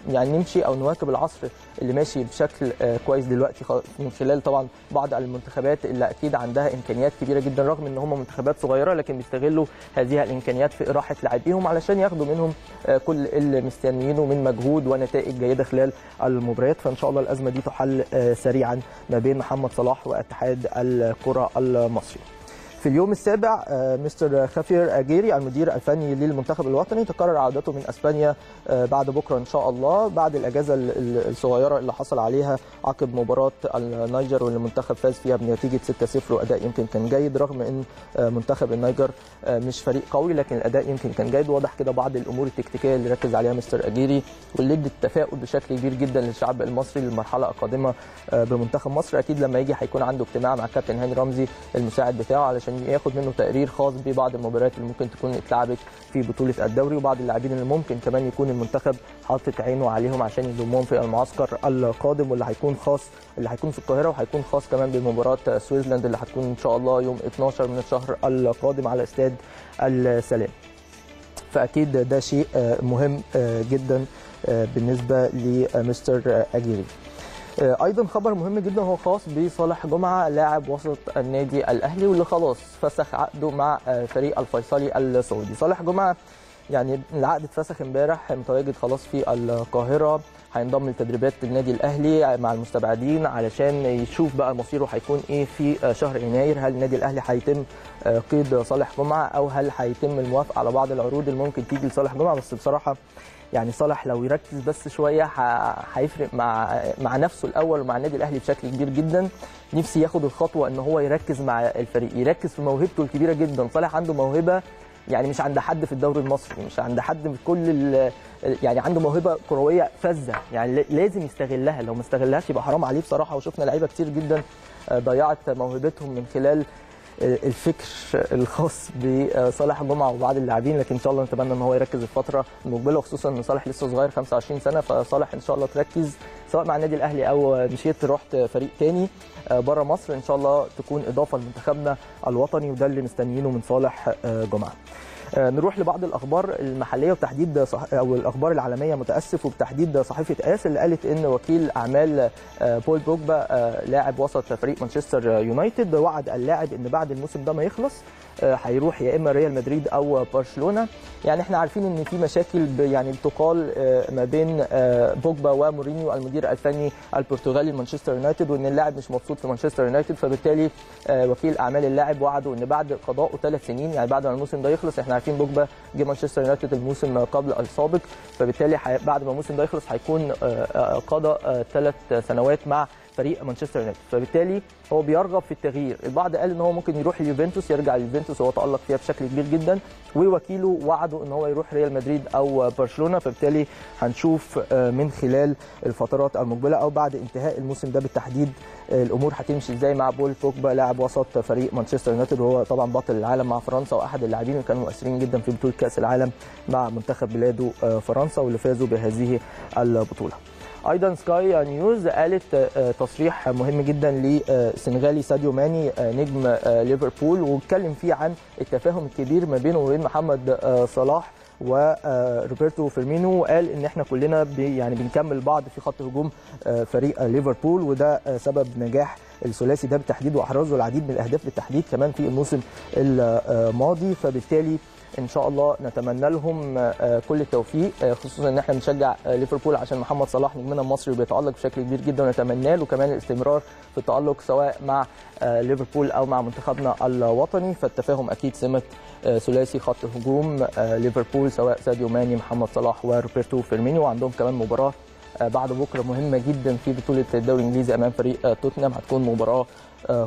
يعني نمشي او نواكب العصر اللي ماشي بشكل كويس دلوقتي، من خلال طبعا بعض المنتخبات اللي اكيد عندها امكانيات كبيره جدا رغم ان هم منتخبات صغيره، لكن بيستغلوا هذه الامكانيات في اراحه لاعبيهم علشان ياخدوا منهم كل اللي مستنيينه من مجهود ونتائج جيده خلال المباريات. فان شاء الله الازمه دي تحل سريعا ما بين محمد صلاح واتحاد الكره المصري. في اليوم السابع مستر خافير أجيري المدير الفني للمنتخب الوطني تقرر عودته من اسبانيا بعد بكره ان شاء الله، بعد الاجازه الصغيره اللي حصل عليها عقب مباراه النيجر واللي المنتخب فاز فيها بنتيجه ستة صفر، واداء يمكن كان جيد رغم ان منتخب النيجر مش فريق قوي، لكن الاداء يمكن كان جيد. واضح كده بعض الامور التكتيكيه اللي ركز عليها مستر أجيري واللي ادت التفاؤل بشكل كبير جدا للشعب المصري للمرحله القادمه بمنتخب مصر. اكيد لما يجي هيكون عنده اجتماع مع كابتن هاني رمزي المساعد بتاعه علشان ياخد منه تقرير خاص ببعض المباريات اللي ممكن تكون اتلعبت في بطوله الدوري وبعض اللاعبين اللي ممكن كمان يكون المنتخب حاطط عينه عليهم عشان يضمهم في المعسكر القادم، واللي هيكون خاص اللي هيكون في القاهره وهيكون خاص كمان بمباراه سويسلاند اللي هتكون ان شاء الله يوم اثناشر من الشهر القادم على استاد السلام. فاكيد ده شيء مهم جدا بالنسبه لمستر أجيري. ايضا خبر مهم جدا هو خاص بصالح جمعه لاعب وسط النادي الاهلي واللي خلاص فسخ عقده مع فريق الفيصلي السعودي. صالح جمعه يعني العقد اتفسخ امبارح، متواجد خلاص في القاهره، هينضم لتدريبات النادي الاهلي مع المستبعدين علشان يشوف بقى مصيره هيكون ايه في شهر يناير. هل النادي الاهلي هيتم قيد صالح جمعه او هل هيتم الموافقه على بعض العروض اللي ممكن تيجي لصالح جمعه؟ بس بصراحه يعني صالح لو يركز بس شويه هيفرق مع مع نفسه الاول ومع النادي الاهلي بشكل كبير جدا. نفسي ياخد الخطوه ان هو يركز مع الفريق، يركز في موهبته الكبيره جدا. صالح عنده موهبه يعني مش عند حد في الدوري المصري، مش عند حد في كل يعني عنده موهبه كرويه فذه، يعني لازم يستغلها، لو ما استغلهاش يبقى حرام عليه بصراحه. وشفنا لعيبه كتير جدا ضيعت موهبتهم من خلال الفكر الخاص بصالح جمعه وبعض اللاعبين. لكن ان شاء الله نتمنى ان هو يركز الفتره المقبله، خصوصا ان صالح لسه صغير خمسة وعشرين سنه، فصالح ان شاء الله تركز سواء مع النادي الاهلي او مشيت رحت فريق تاني بره مصر ان شاء الله تكون اضافه لمنتخبنا الوطني، وده اللي مستنيينه من صالح جمعه. نروح لبعض الاخبار المحليه وتحديد صح... او الاخبار العالميه، متاسف، وبتحديد صحيفه آس اللي قالت ان وكيل اعمال بول بوجبا لاعب وسط فريق مانشستر يونايتد وعد اللاعب ان بعد الموسم ده ما يخلص هيروح يا اما ريال مدريد او برشلونه. يعني احنا عارفين ان في مشاكل يعني بتقال ما بين بوجبا ومورينيو المدير الفني البرتغالي لمانشستر يونايتد، وان اللاعب مش مبسوط في مانشستر يونايتد، فبالتالي وكيل اعمال اللاعب وعده ان بعد قضاءه ثلاث سنين يعني بعد ما الموسم ده يخلص. احنا عارفين بوجبا جه مانشستر يونايتد الموسم قبل السابق، فبالتالي بعد ما الموسم ده يخلص هيكون قضى ثلاث سنوات مع فريق مانشستر يونايتد، فبالتالي هو بيرغب في التغيير. البعض قال ان هو ممكن يروح اليوفنتوس، يرجع اليوفنتوس وهو تألق فيها بشكل كبير جدا، ووكيله وعده ان هو يروح ريال مدريد او برشلونه. فبالتالي هنشوف من خلال الفترات المقبله او بعد انتهاء الموسم ده بالتحديد الامور هتمشي ازاي مع بول بوجبا لاعب وسط فريق مانشستر يونايتد، وهو طبعا بطل العالم مع فرنسا واحد اللاعبين اللي كانوا مؤثرين جدا في بطوله كاس العالم مع منتخب بلاده فرنسا واللي فازوا بهذه البطوله. ايضا سكاي نيوز قالت تصريح مهم جدا للسنغالي ساديو ماني نجم ليفربول، واتكلم فيه عن التفاهم الكبير ما بينه وبين محمد صلاح وروبرتو فيرمينو، وقال ان احنا كلنا يعني بنكمل بعض في خط هجوم فريق ليفربول، وده سبب نجاح الثلاثي ده بالتحديد واحرزوا العديد من الاهداف بالتحديد كمان في الموسم الماضي. فبالتالي ان شاء الله نتمنى لهم كل التوفيق، خصوصا ان احنا بنشجع ليفربول عشان محمد صلاح نجمنا المصري وبيتالق بشكل كبير جدا، ونتمنى له كمان الاستمرار في التالق سواء مع ليفربول او مع منتخبنا الوطني. فالتفاهم اكيد سمه ثلاثي خط هجوم ليفربول سواء ساديو ماني، محمد صلاح وروبرتو فيرمينيو. وعندهم كمان مباراه بعد بكره مهمه جدا في بطوله الدوري الانجليزي امام فريق توتنهام، هتكون مباراه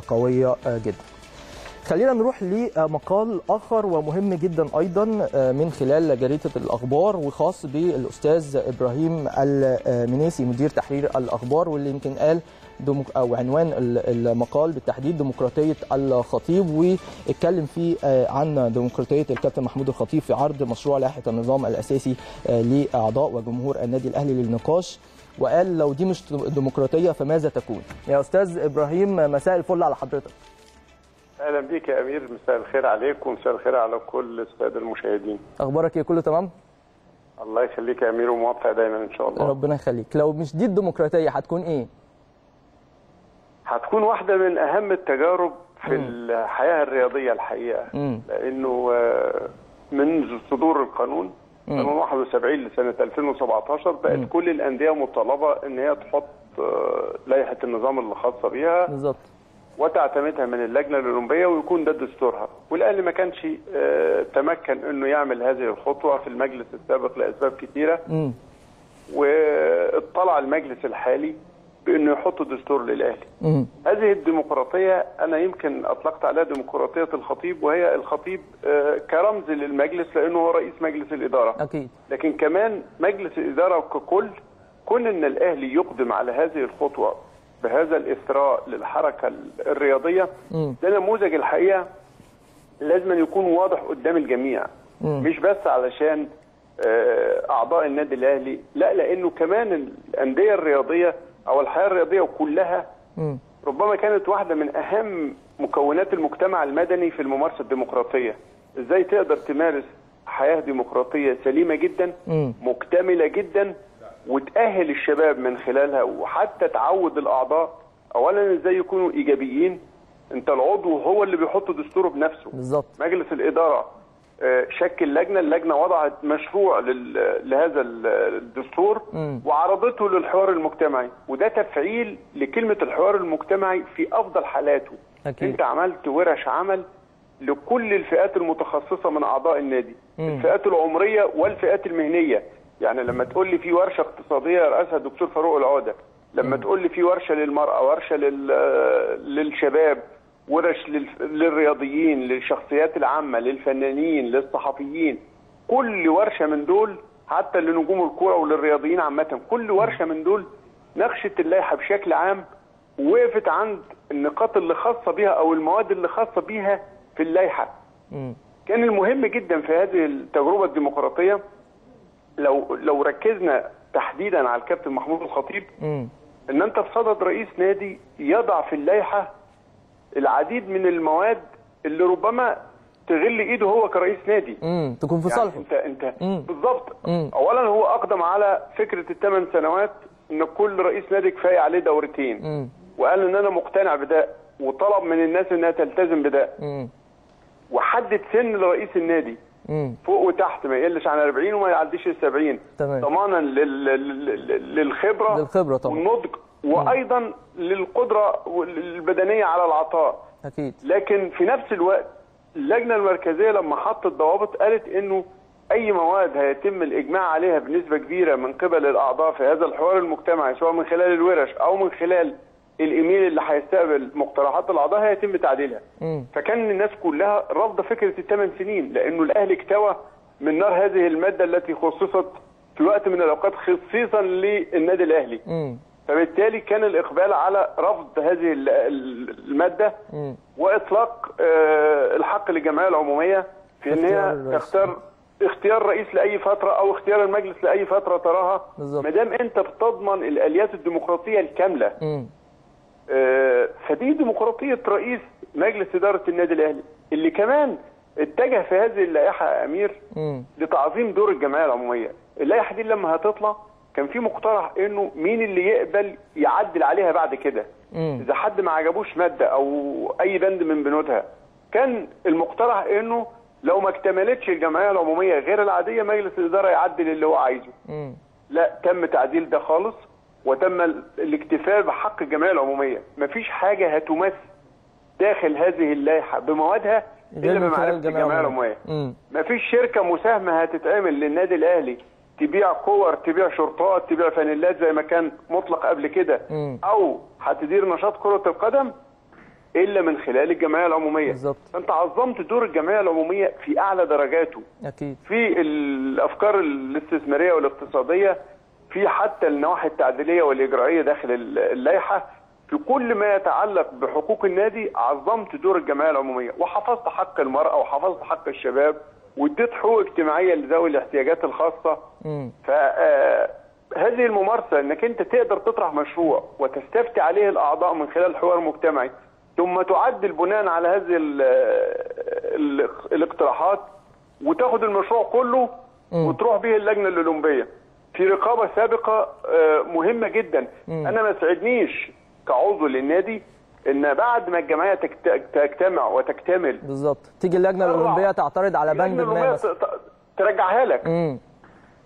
قويه جدا. خلينا نروح لمقال آخر ومهم جدا أيضا من خلال جريدة الأخبار، وخاص بالأستاذ إبراهيم المنيسي مدير تحرير الأخبار، واللي يمكن قال أو عنوان المقال بالتحديد ديمقراطية الخطيب، واتكلم فيه عن ديمقراطية الكابتن محمود الخطيب في عرض مشروع لائحة النظام الأساسي لأعضاء وجمهور النادي الأهلي للنقاش، وقال لو دي مش ديمقراطية فماذا تكون؟ يا أستاذ إبراهيم مساء الفل على حضرتك. اهلا بيك يا امير، مساء الخير عليك ومساء الخير على كل الساده المشاهدين. اخبارك ايه؟ كله تمام؟ الله يخليك يا امير وموفق دايما ان شاء الله. ربنا يخليك. لو مش دي الديمقراطيه هتكون ايه؟ هتكون واحده من اهم التجارب في م. الحياه الرياضيه الحقيقه، م. لانه منذ صدور القانون قانون واحد وسبعين لسنه ألفين وسبعطاشر بقت م. كل الانديه مطالبه ان هي تحط لائحه النظام اللي خاصه بيها بالظبط وتعتمدها من اللجنه الاولمبيه ويكون ده دستورها، والاهلي ما كانش اه تمكن انه يعمل هذه الخطوه في المجلس السابق لاسباب كثيره، واطلع المجلس الحالي بانه يحط دستور للاهلي. مم. هذه الديمقراطيه انا يمكن اطلقت عليها ديمقراطيه الخطيب، وهي الخطيب اه كرمز للمجلس لانه هو رئيس مجلس الاداره. أكيد. لكن كمان مجلس الاداره ككل كون ان الاهلي يقدم على هذه الخطوه بهذا الإثراء للحركة الرياضية ده نموذج الحقيقة لازم أن يكون واضح قدام الجميع، م. مش بس علشان أعضاء النادي الأهلي، لا لأنه كمان الأندية الرياضية أو الحياة الرياضية كلها م. ربما كانت واحدة من أهم مكونات المجتمع المدني في الممارسة الديمقراطية. إزاي تقدر تمارس حياة ديمقراطية سليمة جدا م. مكتملة جدا وتأهل الشباب من خلالها وحتى تعود الأعضاء أولا إزاي يكونوا إيجابيين. أنت العضو هو اللي بيحط دستوره بنفسه بالظبط. مجلس الإدارة شكل لجنة، اللجنة وضعت مشروع لهذا الدستور م. وعرضته للحوار المجتمعي، وده تفعيل لكلمة الحوار المجتمعي في أفضل حالاته. أكيد. أنت عملت ورش عمل لكل الفئات المتخصصة من أعضاء النادي، م. الفئات العمرية والفئات المهنية. يعني لما تقول لي في ورشه اقتصاديه رأسها الدكتور فاروق العوده، لما تقول لي في ورشه للمراه، ورشه لل... للشباب، ورش لل... للرياضيين، للشخصيات العامه، للفنانين، للصحفيين، كل ورشه من دول حتى لنجوم الكوره وللرياضيين عامه، كل ورشه من دول ناقشت اللائحه بشكل عام ووقفت عند النقاط اللي خاصه بيها او المواد اللي خاصه بيها في اللائحه. كان المهم جدا في هذه التجربه الديمقراطيه لو لو ركزنا تحديدا على الكابتن محمود الخطيب م. ان انت بصدد رئيس نادي يضع في اللائحه العديد من المواد اللي ربما تغل ايده هو كرئيس نادي م. تكون في صالحه. يعني انت انت بالظبط. اولا هو اقدم على فكره الثمان سنوات ان كل رئيس نادي كفايه عليه دورتين م. وقال ان انا مقتنع بده وطلب من الناس انها تلتزم بده م. وحدد سن لرئيس النادي فوق وتحت ما يقلش عن أربعين وما يعديش السبعين طمانا لل... لل... للخبره, للخبرة طبعا. والنضج وايضا مم. للقدره البدنيه على العطاء. اكيد. لكن في نفس الوقت اللجنه المركزيه لما حطت ضوابط قالت انه اي مواد هيتم الاجماع عليها بنسبه كبيره من قبل الاعضاء في هذا الحوار المجتمعي سواء من خلال الورش او من خلال الايميل اللي هيستقبل مقترحات الاعضاء هيتم تعديلها. مم. فكان الناس كلها رافضه فكره الثمان سنين لانه الاهلي اكتوى من نار هذه الماده التي خصصت في وقت من الاوقات خصيصا للنادي الاهلي. مم. فبالتالي كان الاقبال على رفض هذه الماده مم. واطلاق الحق للجمعيه العموميه في ان هي تختار اختيار رئيس لاي فتره او اختيار المجلس لاي فتره تراها ما دام انت بتضمن الاليات الديمقراطيه الكامله. مم. فدي ديمقراطية رئيس مجلس إدارة النادي الأهلي اللي كمان اتجه في هذه اللائحه يا امير مم. لتعظيم دور الجمعيه العموميه. اللائحه دي لما هتطلع كان في مقترح انه مين اللي يقبل يعدل عليها بعد كده مم. اذا حد ما عجبوش ماده او اي بند من بنودها. كان المقترح انه لو ما اكتملتش الجمعيه العموميه غير العاديه مجلس الاداره يعدل اللي هو عايزه. مم. لا، تم تعديل ده خالص وتم الاكتفاء بحق الجمعيه العموميه. مفيش حاجه هتمثل داخل هذه اللائحه بموادها الا بمعرفه الجمعيه العموميه. مفيش شركه مساهمه هتتعمل للنادي الاهلي تبيع كور، تبيع شرطات، تبيع فانيلات زي ما كان مطلق قبل كده، او هتدير نشاط كره القدم الا من خلال الجمعيه العموميه. بالظبط. فانت عظمت دور الجمعيه العموميه في اعلى درجاته. اكيد. في الافكار الاستثماريه والاقتصاديه، في حتى النواحي التعديليه والاجرائيه داخل اللائحه، في كل ما يتعلق بحقوق النادي عظمت دور الجمعيه العموميه وحفظت حق المراه وحفظت حق الشباب واديت حقوق اجتماعيه لذوي الاحتياجات الخاصه. امم فهذه الممارسه انك انت تقدر تطرح مشروع وتستفتي عليه الاعضاء من خلال حوار مجتمعي ثم تعدل بناء على هذه ال ال الاقتراحات وتاخد المشروع كله م. وتروح به اللجنه الاولمبيه في رقابه سابقه مهمه جدا. م. انا ما سعدنيش كعضو للنادي ان بعد ما الجمعيه تجتمع وتكتمل بالظبط تيجي اللجنه الاولمبيه تعترض على بند ما ترجعها لك. م.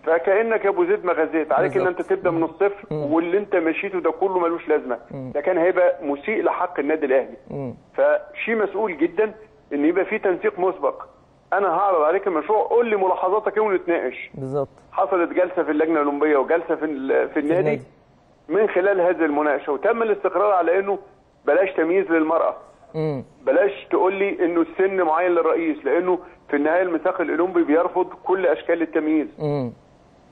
فكانك يا ابو زيد ما غزيت عليك بالزبط. ان انت تبدا من الصفر مم. واللي انت مشيته ده كله ملوش لازمه. مم. ده كان هيبقى مسيء لحق النادي الاهلي. مم. فشيء مسؤول جدا ان يبقى في تنسيق مسبق. انا هعرض عليك المشروع، قول لي ملاحظاتك ايه ونتناقش. بالظبط. حصلت جلسه في اللجنه الاولمبيه وجلسه في في النادي, النادي من خلال هذه المناقشه وتم الاستقرار على انه بلاش تمييز للمراه. مم. بلاش تقول لي انه السن معين للرئيس، لانه في النهايه الميثاق الاولمبي بيرفض كل اشكال التمييز. مم.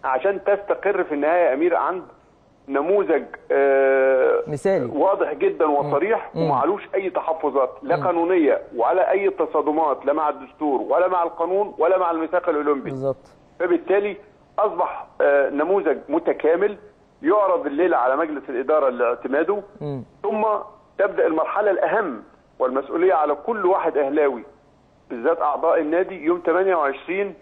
عشان تستقر في النهايه يا امير عند نموذج آه مثالي واضح جدا وصريح ومعلوش اي تحفظات لا مم. قانونيه ولا اي تصادمات لا مع الدستور ولا مع القانون ولا مع الميثاق الاولمبي. بالظبط. فبالتالي اصبح آه نموذج متكامل يعرض الليله على مجلس الاداره لاعتماده. مم. ثم تبدا المرحله الاهم والمسؤوليه على كل واحد اهلاوي بالذات اعضاء النادي يوم ثمانية وعشرين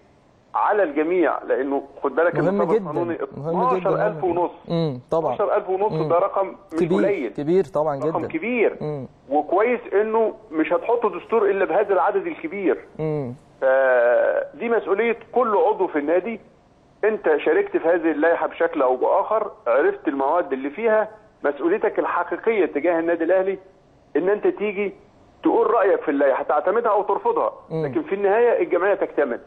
على الجميع، لانه خد بالك مهم جدا مهم جدا اتناشر ألف ونص. امم طبعا اتناشر ألف ونص ده رقم مش قليل، كبير طبعا جدا، رقم كبير. مم. وكويس انه مش هتحطوا دستور الا بهذا العدد الكبير. امم فدي مسؤوليه كل عضو في النادي. انت شاركت في هذه اللائحه بشكل او باخر، عرفت المواد اللي فيها، مسؤوليتك الحقيقيه تجاه النادي الاهلي ان انت تيجي تقول رايك في اللائحه، تعتمدها او ترفضها، لكن في النهايه الجمعيه تكتمل.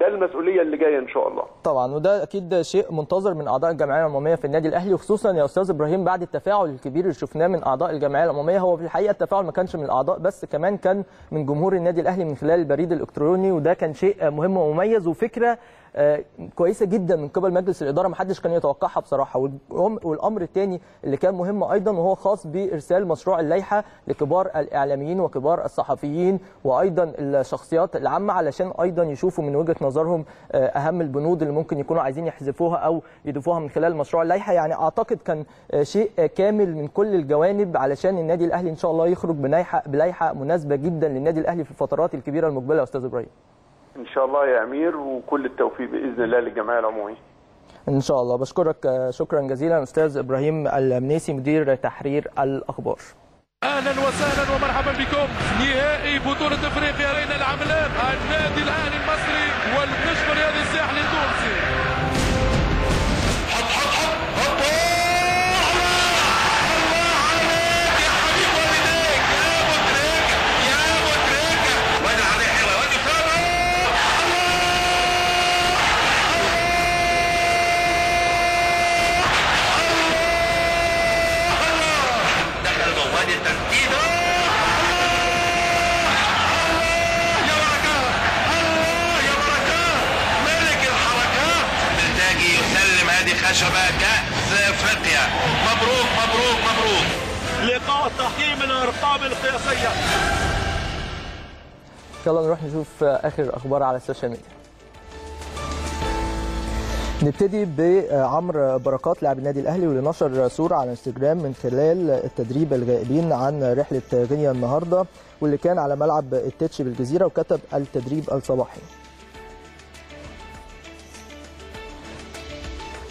ده المسؤوليه اللي جايه ان شاء الله. طبعا وده اكيد شيء منتظر من اعضاء الجمعيه العموميه في النادي الاهلي، وخصوصا يا استاذ ابراهيم بعد التفاعل الكبير اللي شفناه من اعضاء الجمعيه العموميه. هو في الحقيقه التفاعل ما كانش من الاعضاء بس، كمان كان من جمهور النادي الاهلي من خلال البريد الالكتروني، وده كان شيء مهم ومميز وفكره كويسه جدا من قبل مجلس الاداره، ما حدش كان يتوقعها بصراحه. والامر الثاني اللي كان مهم ايضا وهو خاص بارسال مشروع اللائحه لكبار الاعلاميين وكبار الصحفيين وايضا الشخصيات العامه علشان ايضا يشوفوا من وجهه نظرهم اهم البنود اللي ممكن يكونوا عايزين يحذفوها او يضيفوها من خلال مشروع اللائحه. يعني اعتقد كان شيء كامل من كل الجوانب علشان النادي الاهلي ان شاء الله يخرج بلائحه بلائحه مناسبه جدا للنادي الاهلي في الفترات الكبيره المقبله يا استاذ ابراهيم. إن شاء الله يا أمير، وكل التوفيق بإذن الله للجمعية العمومية. إن شاء الله. بشكرك شكرا جزيلا أستاذ إبراهيم المنيسي مدير تحرير الأخبار. أهلا وسهلا ومرحبا بكم. نهائي بطولة إفريقيا رينا العملاق، النادي الأهلي المصري والنجم الرياضي الساحلي التونسي. حط حط حط حط شباب كأس افريقيا. مبروك مبروك مبروك. لقاء تحكيم الارقام القياسيه. يلا نروح نشوف اخر اخبار على السوشيال ميديا. نبتدي بعمرو بركات لاعب النادي الاهلي واللي نشر صوره على انستجرام من خلال التدريب الغائبين عن رحله غينيا النهارده واللي كان على ملعب التتش بالجزيره، وكتب التدريب الصباحي.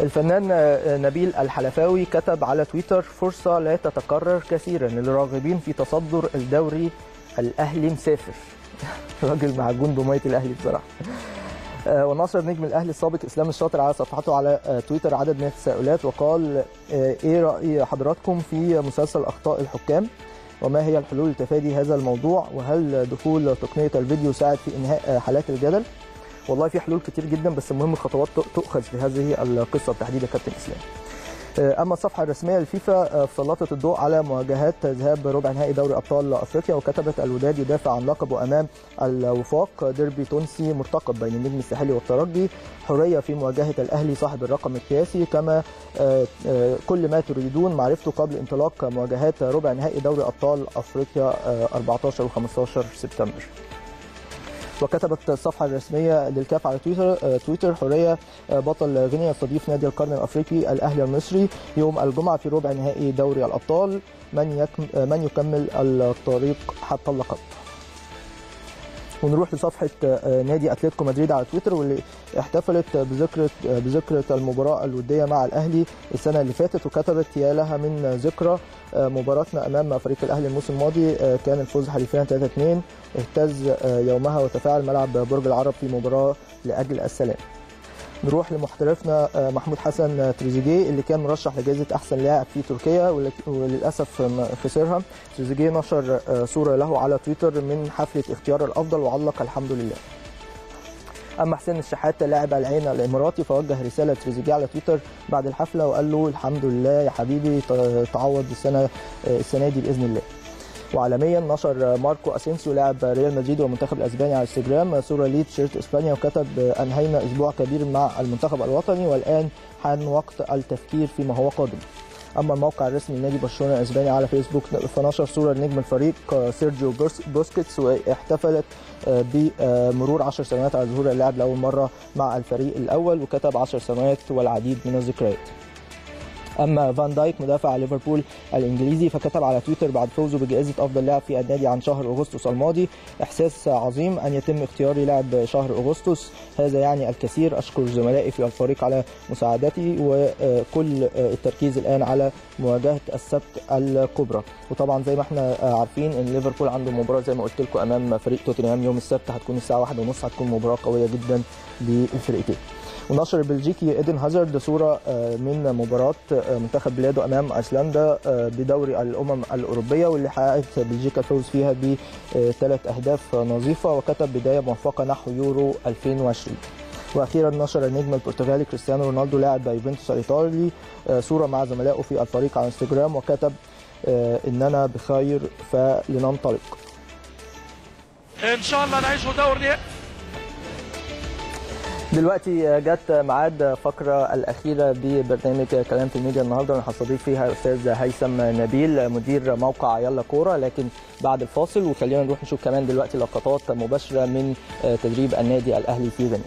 الفنان نبيل الحلفاوي كتب على تويتر: فرصه لا تتكرر كثيرا للراغبين في تصدر الدوري، الاهلي مسافر. راجل معجون بميه الاهلي بصراحه. ونشر نجم الاهلي السابق اسلام الشاطر على صفحته على تويتر عدد من التساؤلات وقال: ايه راي حضراتكم في مسلسل اخطاء الحكام؟ وما هي الحلول لتفادي هذا الموضوع؟ وهل دخول تقنيه الفيديو ساعد في انهاء حالات الجدل؟ والله في حلول كتير جدا، بس المهم خطوات تؤخذ في هذه القصه تحديدا كابتن اسلام. اما الصفحه الرسميه للفيفا سلطت الضوء على مواجهات ذهاب ربع نهائي دوري ابطال افريقيا، وكتبت: الوداد يدافع عن لقبه امام الوفاق، ديربي تونسي مرتقب بين النجم الساحلي والترجي، حريه في مواجهه الاهلي صاحب الرقم القياسي، كما كل ما تريدون معرفته قبل انطلاق مواجهات ربع نهائي دوري ابطال افريقيا أربعتاشر وخمستاشر سبتمبر. وكتبت الصفحه الرسميه للكاف على تويتر تويتر حريه بطل غينيا يستضيف نادي القرن الافريقي الاهلي المصري يوم الجمعه في ربع نهائي دوري الابطال، من من يكمل الطريق حتى اللقب. ونروح لصفحه نادي اتلتيكو مدريد على تويتر واللي احتفلت بذكرى بذكرى المباراه الوديه مع الاهلي السنه اللي فاتت، وكتبت: يا لها من ذكرى مباراتنا امام فريق الاهلي الموسم الماضي، كان الفوز حليفيا ثلاثة اثنين، اهتز يومها وتفاعل ملعب برج العرب في مباراه لاجل السلام. نروح لمحترفنا محمود حسن تريزيجيه اللي كان مرشح لجائزه احسن لاعب في تركيا وللاسف خسرها. تريزيجيه نشر صوره له على تويتر من حفله اختيار الافضل وعلق: الحمد لله. اما حسين الشحات لاعب العين الاماراتي فوجه رساله تريزيجيه على تويتر بعد الحفله وقال له: الحمد لله يا حبيبي، تعوض السنه السنه دي باذن الله. وعالميا نشر ماركو اسينسيو لاعب ريال مدريد والمنتخب الاسباني على انستجرام صوره ليه تيشيرت اسبانيا، وكتب: انهينا اسبوع كبير مع المنتخب الوطني والان حان وقت التفكير فيما هو قادم. اما الموقع الرسمي لنادي برشلونه الاسباني على فيسبوك فنشر صوره لنجم الفريق سيرجيو بوسكيتس واحتفلت بمرور عشر سنوات على ظهور اللاعب لاول مره مع الفريق الاول، وكتب: عشر سنوات والعديد من الذكريات. اما فان دايك مدافع ليفربول الانجليزي فكتب على تويتر بعد فوزه بجائزه افضل لاعب في النادي عن شهر اغسطس الماضي: احساس عظيم ان يتم اختياري لاعب شهر اغسطس، هذا يعني الكثير، اشكر زملائي في الفريق على مساعدتي وكل التركيز الان على مواجهه السبت الكبرى. وطبعا زي ما احنا عارفين ان ليفربول عنده مباراه زي ما قلت لكم امام فريق توتنهام يوم السبت، هتكون الساعه واحدة وثلاثين، هتكون مباراه قويه جدا للفرقتين. ونشر البلجيكي ايدن هازارد صوره من مباراه منتخب بلاده امام ايسلندا بدوري الامم الاوروبيه واللي حققت بلجيكا الفوز فيها بثلاث اهداف نظيفه، وكتب: بدايه موفقه نحو يورو ألفين وعشرين. واخيرا نشر النجم البرتغالي كريستيانو رونالدو لاعب يوفنتوس الايطالي صوره مع زملائه في الفريق على انستجرام، وكتب: اننا بخير فلننطلق. ان شاء الله نعيش دوري. دلوقتي جت ميعاد فقرة الأخيرة ببرنامج كلام في الميديا النهارده، ونستضيف فيها الأستاذ هيثم نبيل مدير موقع يلا كورة، لكن بعد الفاصل. وخلينا نروح نشوف كمان دلوقتي لقطات مباشرة من تدريب النادي الأهلي في غينيا.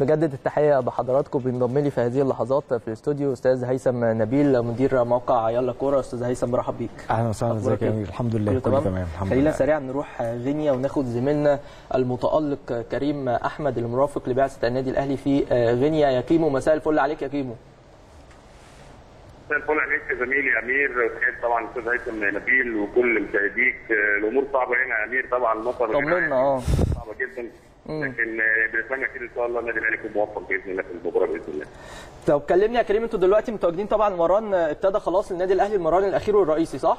بجدد التحيه بحضراتكم. بينضم لي في هذه اللحظات في الاستوديو استاذ هيثم نبيل مدير موقع يلا كوره. استاذ هيثم مرحب بيك. اهلا وسهلا. ازيك يا امير؟ الحمد لله كله تمام الحمد لله. خلينا سريعا نروح غينيا وناخد زميلنا المتالق كريم احمد المرافق لبعثه النادي الاهلي في غينيا. يا كيمو مساء الفل عليك. يا كيمو مساء الفل عليك يا زميلي امير، وتحيه طبعا استاذ هيثم نبيل وكل مشاهديك. الامور صعبه هنا يا امير طبعا، المطر طمنا اه صعبه جدا، لكن بنتمنى كده ان شاء الله النادي الاهلي يكون موفق باذن الله في المباراه باذن الله. طب كلمني يا كريم، انتوا دلوقتي متواجدين طبعا مران ابتدى خلاص النادي الاهلي المران الاخير والرئيسي صح؟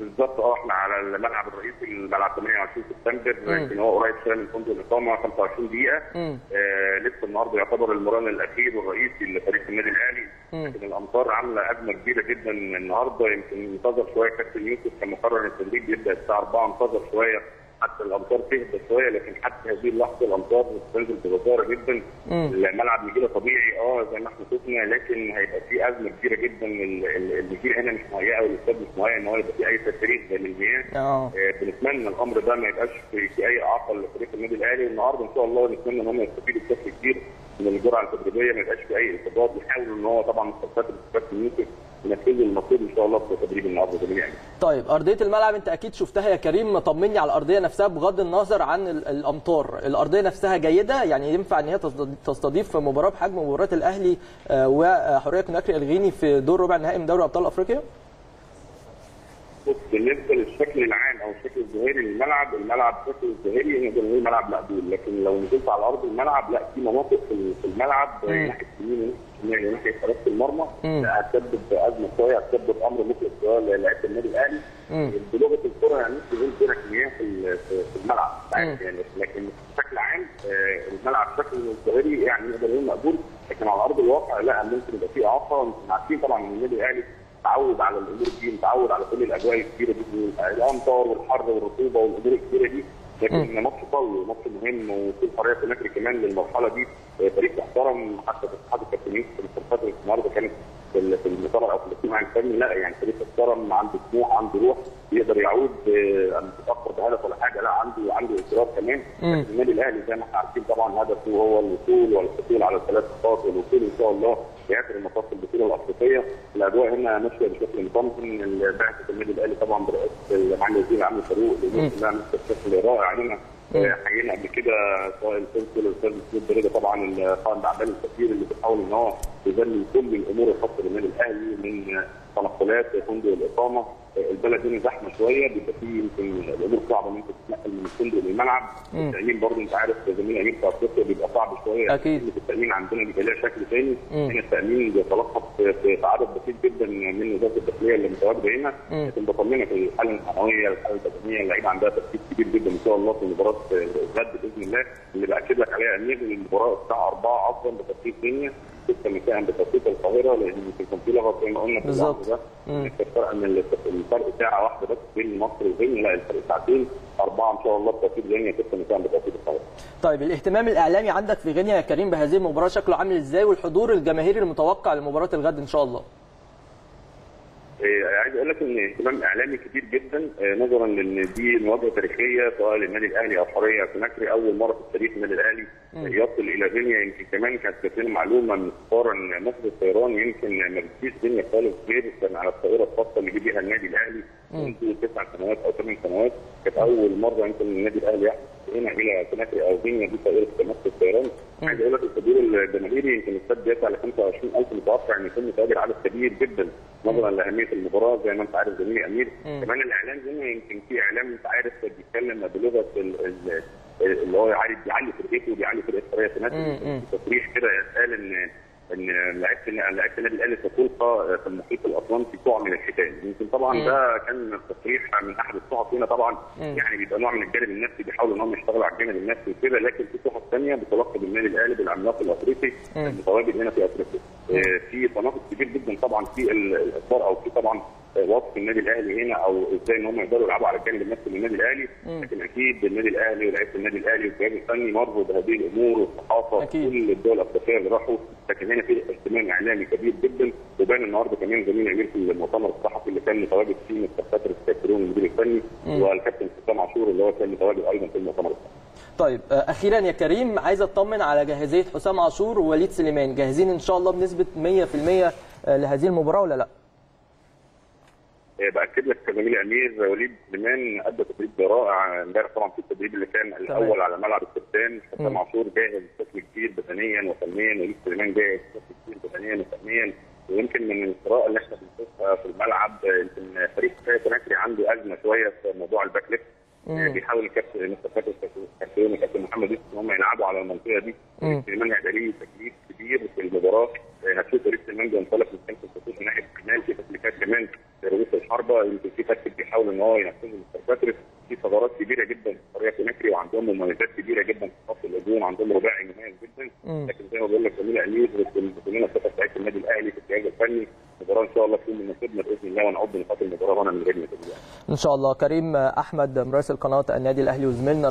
بالظبط اه احنا على الملعب الرئيسي الملعب ثمانية وعشرين سبتمبر، لكن هو قريب شويه من فندق الاقامه خمسة وعشرين دقيقة. آه لسه النهارده يعتبر المران الاخير والرئيسي لفريق النادي الاهلي، لكن الامطار عامله ازمه كبيره جدا النهارده. يمكن انتظر شويه كابتن يوسف، كان مقرر التدريب يبدا الساعه أربعة، انتظر شويه حتى الامطار تهدى شويه، لكن حتى هذه اللحظه الامطار بتنزل بجداره جدا. الملعب نجيله طبيعي اه زي ما احنا شفنا، لكن هيبقى في ازمه كبيره جدا. النجيله هنا مش مهيئه والاستاد مش مهيئ ان هو يبقى في اي تسريب زي المياه. اه بنتمنى الامر ده ما يبقاش في اي اعاقه لفريق النادي الاهلي. والنهارده ان شاء الله نتمنى ان هم يستفيدوا بشكل كبير من الجرعه التدريبيه، ما يبقاش في اي اصابات. بيحاولوا ان هو طبعا مستوى الكابتن يوسف ينفذوا المطلوب ان شاء الله في تدريب النهارده جميعا. طيب ارضيه الملعب انت اكيد شفتها يا كريم، طمني على الارضيه نفسها بغض النظر عن الامطار. الارضيه نفسها جيده، يعني ينفع ان هي تستضيف مباراه بحجم مباريات الاهلي وحوريه كوناكري الغيني في دور ربع النهائي من دوري ابطال افريقيا؟ بص بالنسبه للشكل العام او الشكل الظاهري للملعب، الملعب شكل الظاهري نقدر نقول ملعب مقبول، لكن لو نزلت على ارض الملعب لا، في مناطق في الملعب ناحيه اليمين يعني ناحيه حراسه المرمى هتسبب ازمه شويه، هتسبب امر مقلق شويه للاعيبه النادي الاهلي بلغه الكره، يعني مش بيقول كده كميه في الملعب يعني. لكن بشكل عام الملعب شكل الظاهري يعني نقدر نقول مقبول، لكن على ارض الواقع لا، ممكن يبقى في اعاقه. عارفين طبعا ان النادي الاهلي متعود على الامور دي، متعود على كل الاجواء الكبيره دي، الامطار والحر والرطوبه والامور الكبيره دي، لكن ماتش قوي وماتش مهم، وفي حوريه كوناكري كمان للمرحله دي فريق محترم. حتى اتحاد الكابتنين في الفتره النهارده كانت في المطالعه او في الاجتماع الفني، لا يعني فريق محترم عنده طموح عنده روح، يقدر يعود متاخر بهدف ولا حاجه، لا عنده عنده اصرار كمان. النادي الاهلي زي ما احنا عارفين طبعا هدفه هو الوصول والحصول على الثلاث نقاط والوصول ان شاء الله لآخر المطاف في البطوله الافريقيه. الاجواء هنا ماشيه بشكل منتظم، بعثه النادي الاهلي طبعا برئاسه معالي الوزير العام فاروق الامور كلها ماشيه بشكل رائع. هنا حيينا قبل كده سواء القنصل الاستاذ محمود بريده طبعا القائد اعمال الكبير اللي بيحاول ان هو يبني كل الامور الخاصه بالنادي الاهلي من تنقلات فندق الاقامه. البلد هنا زحمه شويه، بيبقى فيه يمكن الامور صعبه ان انت تتنقل من الفندق للملعب. التامين برضه انت عارف زميل امين في افريقيا بيبقى صعب شويه، اكيد التامين عندنا بيبقى لها شكل ثاني. هنا التامين بيتلخص في عدد بسيط جدا من وزاره الداخليه اللي متواجده هنا، لكن بطمنك الحاله المعنويه الحاله البدنيه، اللعيبه عندها تركيز كبير جدا ان شاء الله في مباراه غد باذن الله اللي باكد لك عليها امير. المباراه الساعه أربعة اصلا بتوقيت كينيا، ستة مساء بتوقيت القاهره، لان كان في لغط زي ما قلنا في اللحظه ده الفرق من الفرق ساعه واحده بس بين مصر وغينيا، لا الفرق ساعتين. أربعة ان شاء الله بتوقيت غينيا، ستة مساء بتوقيت القاهره. طيب الاهتمام الاعلامي عندك في غينيا يا كريم بهذه المباراه شكله عامل ازاي، والحضور الجماهيري المتوقع لمباراه الغد ان شاء الله؟ عايز اقول لك ان اهتمام اعلامي كبير جدا نظرا لان دي مواجهه تاريخيه سواء للنادي الاهلي او حوريه كوناكري. اول مره في التاريخ النادي الاهلي يصل الى غينيا. يمكن كمان كانت كاتبين معلومه من السفاره ان مصر الطيران يمكن ما بتجيش غينيا خالص غير كان على الطائره الخاصه اللي جه بيها النادي الاهلي منذ تسع سنوات او ثمان سنوات. كانت اول مره يمكن النادي الاهلي يحصل هنا الى كوناكري او غينيا بطائره مصر الطيران. عايز اقول لك الحضور الجماهيري يمكن السبب بيسعى على خمسة وعشرين ألف متوقع ان يكون متواجد عدد كبير جدا نظرا لاهميه المباراه زي ما انت عارف زميلي امير. كمان الاعلام هنا يمكن في اعلام انت عارف بيتكلم بلغه اللي هو عايز يعلي فرقته وبيعلي فرقه حوريه كوناكري. تصريح كده قال ان ان لعيبه النادي الاهلي ستلقى في المحيط الاطلنطي في قوع من الحيتان. يمكن طبعا مم. ده كان تصريح من احد الصحف هنا طبعا. مم. يعني بيبقى نوع من الجانب النفسي، بيحاولوا ان هم يشتغلوا على الجانب النفسي وكده، لكن في صحف ثانيه بتلقب النادي الاهلي بالعملاق الافريقي المتواجد هنا في افريقيا. آه في تناقض كبير جدا طبعا في الاخبار او في طبعا وصف النادي الاهلي هنا او ازاي ان هم يقدروا يلعبوا على الجانب النفسي للنادي الاهلي. لكن اكيد النادي الاهلي ولاعيبه النادي الاهلي والجهاز الفني مروا بهذه الامور والصحافه كل الدول الافريقيه اللي راحوا، لكن هنا في اهتمام اعلامي كبير جدا. وبان النهارده كمان زميل امير في المؤتمر الصحفي اللي كان متواجد فيه مستر باتريس كارترون المدير الفني والكابتن حسام عاشور اللي هو كان متواجد ايضا في المؤتمر الصحفي. طيب اخيرا يا كريم، عايز اطمن على جاهزيه حسام عاشور ووليد سليمان، جاهزين ان شاء الله بنسبه مية في المية لهذه المباراه ولا لا؟ باكد لك جميل امير، وليد سليمان ادى تدريب رائع امبارح طبعا في التدريب اللي كان الاول على ملعب الكابتن. حسام عاشور جاهز بشكل كبير بدنيا وفنيا، وليد سليمان جاهز بشكل كبير بدنيا وفنيا، ويمكن من القراءه اللي احنا بنشوفها في الملعب يمكن فريق كوناكري عنده ازمه شويه في موضوع الباك ليفت. بيحاول الكابتن مستر باتريس كارتيرون والكابتن محمد يوسف ان هم يلعبوا على المنطقه دي. سليمان هيبقى ليه تكليف كبير في المباراه، هتشوف فريق سليمان بينطلق من خمس خطوط من ناحيه الشمال، في تكليفات كمان رؤوس الحربه، يمكن في تكتيك بيحاول ان هو ينفذه مستر باتريس. في ثغرات كبيره جدا في هوريا كوناكري وعندهم مميزات كبيره جدا في خط الهجوم، عندهم رباعي مميز جدا. لكن زي ما بقول لك جميل امير والمسؤولين الثقه بتاعت النادي الاهلي في الجهاز الفني، المباراه ان شاء الله تكون من نصيبنا باذن الله ونعود نقاط المباراه هنا من غير نتيجه ان شاء الله. كريم احمد مراسل قناه النادي الاهلي وزميلنا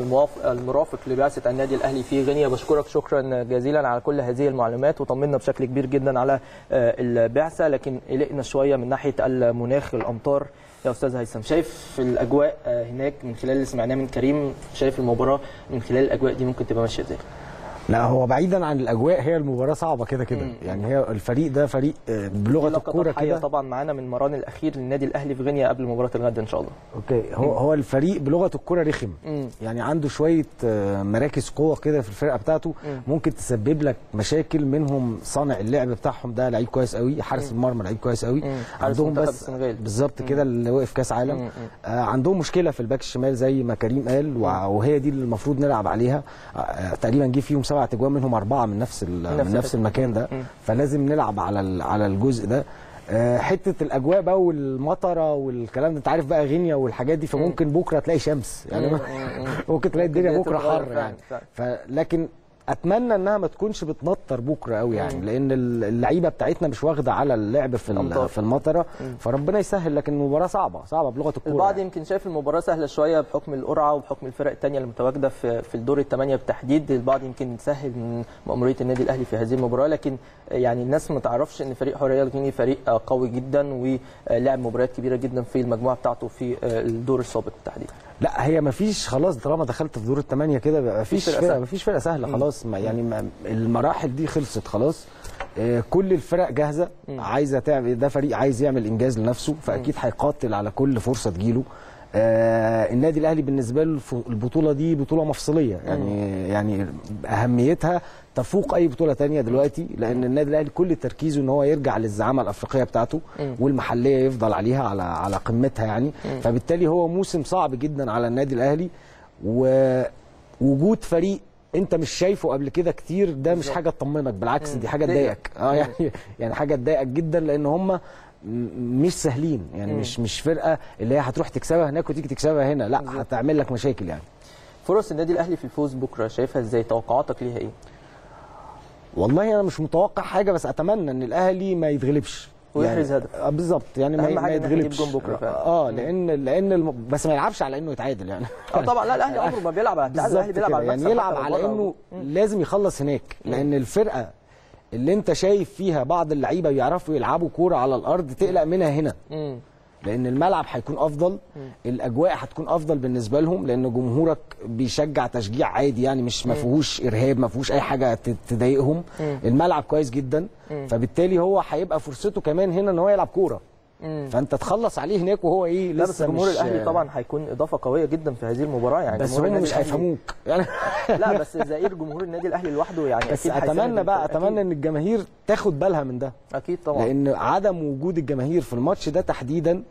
المرافق لبعثه النادي الاهلي في غينيا، بشكرك شكرا جزيلا على كل هذه المعلومات، وطمنا بشكل كبير جدا على البعثه، لكن قلقنا شويه من ناحيه المناخ، الامطار يا استاذ هيثم، شايف الاجواء هناك من خلال اللي سمعناه من كريم، شايف المباراه من خلال الاجواء دي ممكن تبقى ماشيه ازاي؟ لا هو بعيدا عن الاجواء، هي المباراه صعبه كده كده، يعني هي الفريق ده فريق بلغه الكوره كده. طبعا معانا من مران الاخير للنادي الاهلي في غينيا قبل مباراه الغد ان شاء الله. اوكي، هو مم. هو الفريق بلغه الكوره رخم، مم. يعني عنده شويه مراكز قوه كده في الفرقه بتاعته، مم. ممكن تسبب لك مشاكل، منهم صانع اللعب بتاعهم ده لعيب كويس قوي، حارس المرمى لعيب كويس قوي، مم. عندهم بس بالظبط كده اللي واقف كاس عالم، مم. آه عندهم مشكله في الباك الشمال زي ما كريم قال، وهي دي اللي المفروض نلعب عليها. آه تقريبا جه فيهم سبعة تجوان، منهم أربعة من نفس من نفس المكان ده، فلازم نلعب على على الجزء ده. حته الاجواء بقى والمطره والكلام ده، انت عارف بقى غينيا والحاجات دي، فممكن بكره تلاقي شمس، يعني ممكن تلاقي الدنيا بكره حر يعني. فلكن اتمنى انها ما تكونش بتمطر بكره قوي يعني، لان اللعيبه بتاعتنا مش واخده على اللعب في في المطره، فربنا يسهل. لكن المباراه صعبه صعبه بلغه الكوره. البعض يعني يمكن شايف المباراه سهله شويه بحكم القرعه وبحكم الفرق الثانيه المتواجده في في الدور الثمانيه بالتحديد، البعض يمكن تسهل من مأموريه النادي الاهلي في هذه المباراه، لكن يعني الناس ما تعرفش ان فريق حوريه الغيني فريق قوي جدا ولعب مباريات كبيره جدا في المجموعه بتاعته في الدور السابق بالتحديد. لا هي مفيش، خلاص طالما دخلت في دور الثمانيه كده مفيش فرقه مفيش فرقه سهله خلاص، يعني المراحل دي خلصت خلاص، كل الفرق جاهزه عايزه تعمل، ده فريق عايز يعمل انجاز لنفسه، فاكيد هيقاتل على كل فرصه تجيله. آه النادي الاهلي بالنسبه له البطوله دي بطوله مفصليه، يعني يعني اهميتها تفوق اي بطوله ثانيه دلوقتي، لان النادي الاهلي كل تركيزه ان هو يرجع للزعامه الافريقيه بتاعته والمحليه، يفضل عليها على على قمتها يعني. فبالتالي هو موسم صعب جدا على النادي الاهلي، ووجود فريق انت مش شايفه قبل كده كتير ده مش حاجه تطمنك، بالعكس دي حاجه تضايقك. اه يعني يعني حاجه تضايقك جدا، لان هم مش سهلين يعني، مش مش فرقه اللي هي هتروح تكسبها هناك وتيجي تكسبها هنا، لا هتعمل لك مشاكل يعني. فرص النادي الاهلي في الفوز بكره شايفها ازاي؟ توقعاتك ليها ايه؟ والله انا مش متوقع حاجه، بس اتمنى ان الاهلي ما يتغلبش ويحرز هدف يعني بالظبط، يعني ما يتغلبش اه لان لان بس ما يلعبش على انه يتعادل يعني. اه طبعا لا، الاهلي عمره ما بيلعب على التعادل، الاهلي بيلعب على يعني يلعب على انه لازم يخلص هناك، لان الفرقه اللي انت شايف فيها بعض اللعيبه بيعرفوا يلعبوا كوره على الارض تقلق منها هنا، لان الملعب هيكون افضل، الاجواء هتكون افضل بالنسبه لهم، لان جمهورك بيشجع تشجيع عادي يعني، مش ما فيهوش ارهاب، ما فيهوش اي حاجه تضايقهم، الملعب كويس جدا، فبالتالي هو هيبقى فرصته كمان هنا ان هو يلعب كوره، فانت تخلص عليه هناك وهو ايه لسه. جمهور الاهلي طبعا هيكون اضافه قويه جدا في هذه المباراه يعني، بس هم مش هيفهموك يعني. لا بس زائر جمهور النادي الاهلي لوحده يعني، بس اتمنى بقى أكيد. اتمنى ان الجماهير تاخد بالها من ده اكيد طبعا، لان عدم وجود الجماهير في الماتش ده تحديدا،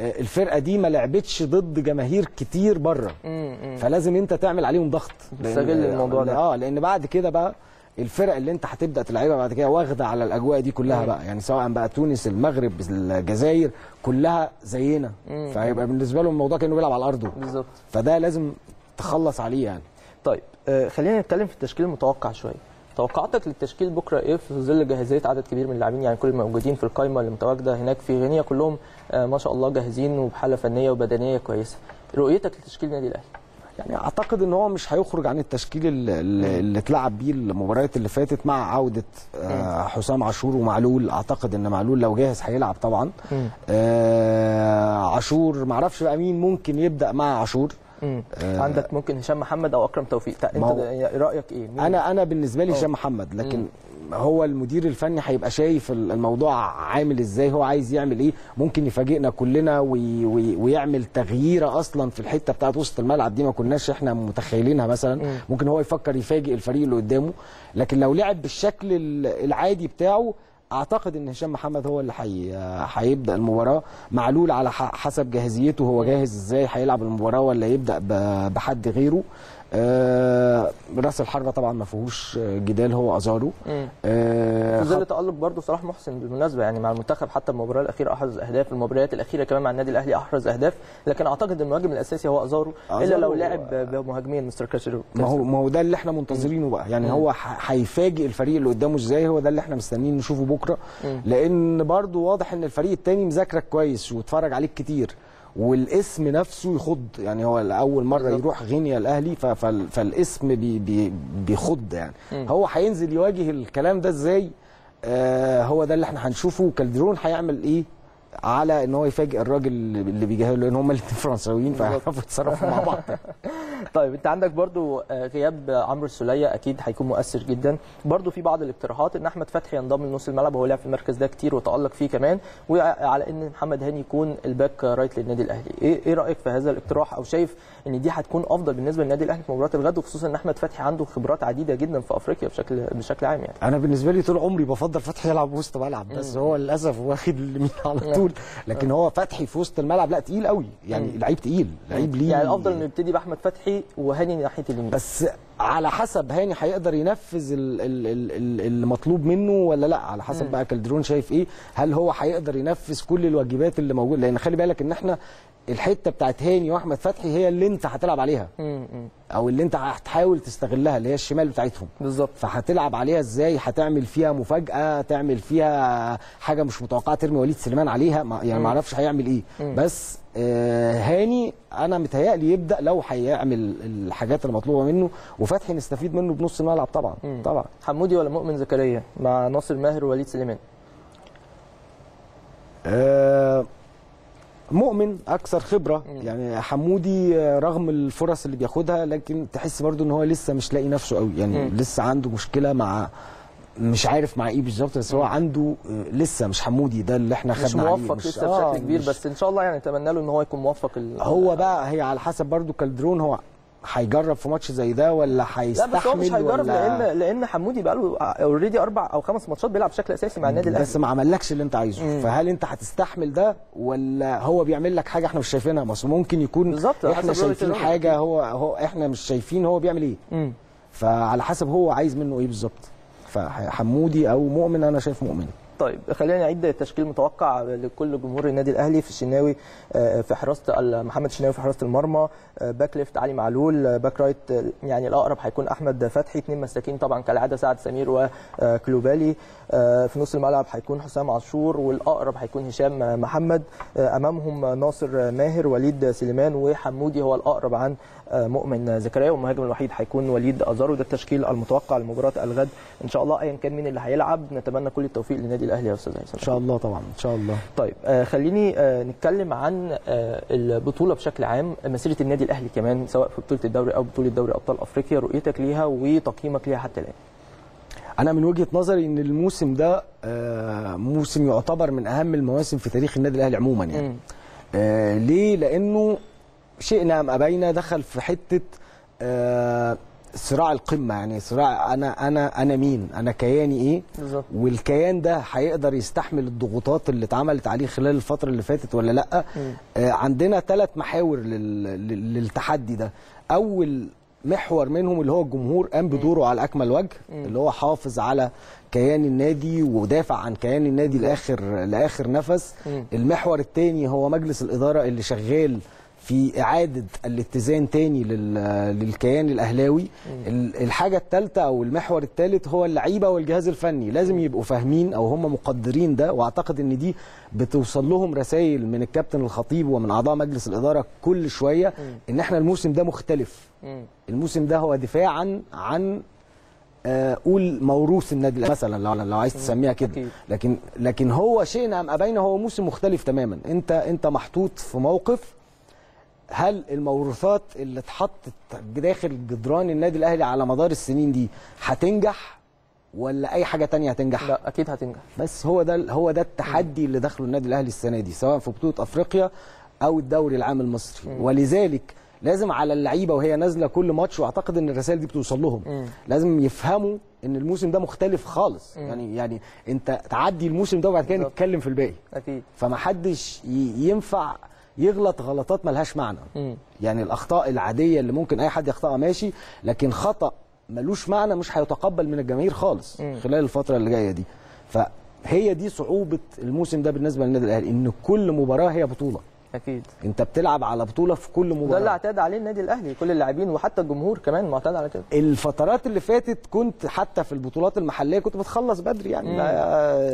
الفرقه دي ما لعبتش ضد جماهير كتير بره، فلازم انت تعمل عليهم ضغط، تستغل الموضوع ده اه لان بعد كده بقى الفرق اللي انت هتبدا تلعبها بعد كده واخده على الاجواء دي كلها بقى يعني، سواء بقى تونس، المغرب، الجزائر، كلها زينا، فهيبقى بالنسبه لهم الموضوع كانه بيلعب على ارضه بالظبط، فده لازم تخلص عليه يعني. طيب آه خلينا نتكلم في التشكيل المتوقع شويه، توقعاتك للتشكيل بكره ايه في ظل جاهزيه عدد كبير من اللاعبين يعني، كل الموجودين في القايمه اللي متواجده هناك في غينيا كلهم آه ما شاء الله جاهزين وبحاله فنيه وبدنيه كويسه، رؤيتك لتشكيل النادي الاهلي؟ يعني اعتقد ان هو مش هيخرج عن التشكيل اللي اتلعب بيه المباريات اللي فاتت، مع عوده حسام عاشور ومعلول، اعتقد ان معلول لو جاهز هيلعب طبعا. عاشور معرفش بقى مين ممكن يبدا مع عاشور، آه عندك ممكن هشام محمد او اكرم توفيق، انت رايك ايه؟ انا انا بالنسبه لي هشام محمد، لكن مم. هو المدير الفني هيبقى شايف الموضوع عامل ازاي، هو عايز يعمل ايه، ممكن يفاجئنا كلنا وي وي ويعمل تغييره اصلا في الحته بتاعت وسط الملعب دي ما كناش احنا متخيلينها مثلا. مم. ممكن هو يفكر يفاجئ الفريق اللي قدامه، لكن لو لعب بالشكل العادي بتاعه اعتقد ان هشام محمد هو اللي هيبدا المباراه. معلول على حسب جاهزيته، هو جاهز ازاي، هيلعب المباراه ولا يبدا بحد غيره. آه راس الحربه طبعا ما فيهوش جدال، هو ازارو. آه ظل تالق برضه صلاح محسن بالمناسبه، يعني مع المنتخب حتى المباراه الاخيره احرز اهداف، المباريات الاخيره كمان مع النادي الاهلي احرز اهداف، لكن اعتقد المهاجم الاساسي هو ازارو، الا لو لعب بمهاجمين مستر كاشيرو. ما هو ما هو ده اللي احنا منتظرينه بقى، يعني مم. هو هيفاجئ الفريق اللي قدامه ازاي، هو ده اللي احنا مستنيين نشوفه بكره. مم. لان برضه واضح ان الفريق الثاني مذاكرك كويس واتفرج عليك كتير، والاسم نفسه يخض، يعني هو اول مره يروح غينيا الاهلي فالاسم بي بي بيخض يعني. م. هو هينزل يواجه الكلام ده ازاي، آه هو ده اللي احنا هنشوفه. وكالدرون هيعمل ايه على ان هو يفاجئ الراجل اللي بيجاهله، لان هم الاثنين فرنساويين فهيعرفوا يتصرفوا مع بعض. طيب انت عندك برضو غياب عمرو السوليه اكيد هيكون مؤثر جدا. برضو في بعض الاقتراحات ان احمد فتحي ينضم لنص الملعب، وهو لعب في المركز ده كتير وتالق فيه كمان، وعلى ان محمد هاني يكون الباك رايت للنادي الاهلي. ايه ايه رايك في هذا الاقتراح، او شايف ان دي هتكون افضل بالنسبه للنادي الاهلي في مباراه الغد، وخصوصا ان احمد فتحي عنده خبرات عديده جدا في افريقيا بشكل بشكل عام؟ يعني انا بالنسبه لي طول عمري بفضل فتحي يلعب وسط ملعب، بس هو للاسف واخد اليمين على طول، لكن هو فتحي في وسط الملعب لا تقيل قوي، يعني لعيب تقيل، لعيب ليه يعني. الافضل انه يبتدي باحمد فتحي وهاني ناحيه اليمين، بس على حسب هاني هيقدر ينفذ المطلوب منه ولا لا، على حسب م. بقى كالدرون شايف ايه، هل هو هيقدر ينفذ كل الواجبات اللي موجوده، لان خلي بالك ان احنا الحته بتاعت هاني واحمد فتحي هي اللي انت هتلعب عليها، م. او اللي انت هتحاول تستغلها، اللي هي الشمال بتاعتهم بالظبط، فهتلعب عليها ازاي، هتعمل فيها مفاجاه، تعمل فيها حاجه مش متوقعه، ترمي وليد سليمان عليها، يعني ما اعرفش هيعمل ايه. م. بس آه هاني انا متهيألي يبدا لو هيعمل الحاجات المطلوبه منه، وفتحي نستفيد منه بنص الملعب طبعا. مم. طبعا حمودي ولا مؤمن زكريا مع ناصر ماهر ووليد سليمان؟ آه مؤمن اكثر خبره. مم. يعني حمودي رغم الفرص اللي بياخدها لكن تحس برضو ان هو لسه مش لاقي نفسه قوي، يعني مم. لسه عنده مشكله مع مش عارف مع ايه بالظبط، بس هو عنده لسه مش حمودي ده اللي احنا خدنا عليه، مش موفق لسه بشكل آه كبير، بس ان شاء الله يعني نتمنى له ان هو يكون موفق. هو بقى هي على حسب برضو كالدرون، هو هيجرب في ماتش زي ده ولا هيستحمل؟ لا بس هو مش هيجرب، لان لان حمودي بقى له اوريدي اربع او خمس ماتشات بيلعب بشكل اساسي مع النادي الاهلي، بس ما عملكش اللي انت عايزه. مم. فهل انت هتستحمل ده ولا هو بيعمل لك حاجه احنا مش شايفينها؟ بس ممكن يكون بالظبط احنا شايفين حاجه هو هو احنا مش شايفين هو بيعمل ايه. مم. فعلى حسب هو عايز منه ايه بالظبط، فحمودي او مؤمن، انا شايف مؤمن. طيب خلينا نعيد التشكيل المتوقع لكل جمهور النادي الاهلي. في الشناوي في حراسه، محمد شناوي في حراسه المرمى، باك ليفت علي معلول، باك رايت يعني الاقرب هيكون احمد فتحي، اثنين مساكين طبعا كالعاده سعد سمير وكلوبالي، في نص الملعب هيكون حسام عاشور، والاقرب هيكون هشام محمد، امامهم ناصر ماهر، وليد سليمان، وحمودي هو الاقرب عن مؤمن زكريا، والمهاجم الوحيد هيكون وليد ازارو. ده التشكيل المتوقع لمباراه الغد ان شاء الله، ايا كان مين اللي هيلعب نتمنى كل التوفيق للنادي الاهلي يا استاذ هيثم ان شاء الله. طبعا ان شاء الله. طيب آه خليني آه نتكلم عن آه البطوله بشكل عام، مسيره النادي الاهلي كمان سواء في بطوله الدوري او بطوله دوري ابطال افريقيا، رؤيتك ليها وتقييمك ليها حتى الان. انا من وجهه نظري ان الموسم ده آه موسم يعتبر من اهم المواسم في تاريخ النادي الاهلي عموما، يعني آه ليه؟ لانه شئنا ام ابينا دخل في حته آه صراع القمه، يعني صراع انا انا انا مين، انا كياني ايه بالظبط، والكيان ده هيقدر يستحمل الضغوطات اللي اتعملت عليه خلال الفتره اللي فاتت ولا لا. آه عندنا ثلاث محاور لل... لل... للتحدي ده. اول محور منهم اللي هو الجمهور قام بدوره على اكمل وجه، اللي هو حافظ على كيان النادي ودافع عن كيان النادي لاخر لاخر نفس. المحور الثاني هو مجلس الاداره اللي شغال في إعادة الاتزان تاني للكيان الأهلاوي. الحاجة الثالثة أو المحور الثالث هو اللعيبة والجهاز الفني، لازم يبقوا فاهمين أو هم مقدرين ده، وأعتقد إن دي بتوصل لهم رسائل من الكابتن الخطيب ومن أعضاء مجلس الإدارة كل شوية إن إحنا الموسم ده مختلف، الموسم ده هو دفاعا عن قول موروث النادي مثلا لو لو عايز تسميها كده، لكن لكن هو شئنا أم أبينا هو موسم مختلف تماما. أنت أنت محطوط في موقف هل الموروثات اللي اتحطت داخل جدران النادي الاهلي على مدار السنين دي هتنجح ولا اي حاجه تانية هتنجح؟ لا اكيد هتنجح، بس هو ده هو ده التحدي اللي دخله النادي الاهلي السنه دي سواء في بطوله افريقيا او الدوري العام المصري، ولذلك لازم على اللعيبه وهي نازله كل ماتش، واعتقد ان الرسائل دي بتوصل لهم، م. لازم يفهموا ان الموسم ده مختلف خالص، م. يعني يعني انت تعدي الموسم ده وبعد كده نتكلم في الباقي اكيد، فمحدش ينفع يغلط غلطات ملهاش معنى، م. يعني الاخطاء العاديه اللي ممكن اي حد يخطئها ماشي، لكن خطا ملوش معنى مش هيتقبل من الجماهير خالص م. خلال الفتره اللي جايه دي، فهي دي صعوبه الموسم ده بالنسبه للنادي الاهلي، ان كل مباراه هي بطوله اكيد، انت بتلعب على بطوله في كل مباراه، ده اللي اعتاد عليه النادي الاهلي، كل اللاعبين وحتى الجمهور كمان معتاد على كده. الفترات اللي فاتت كنت حتى في البطولات المحليه كنت بتخلص بدري يعني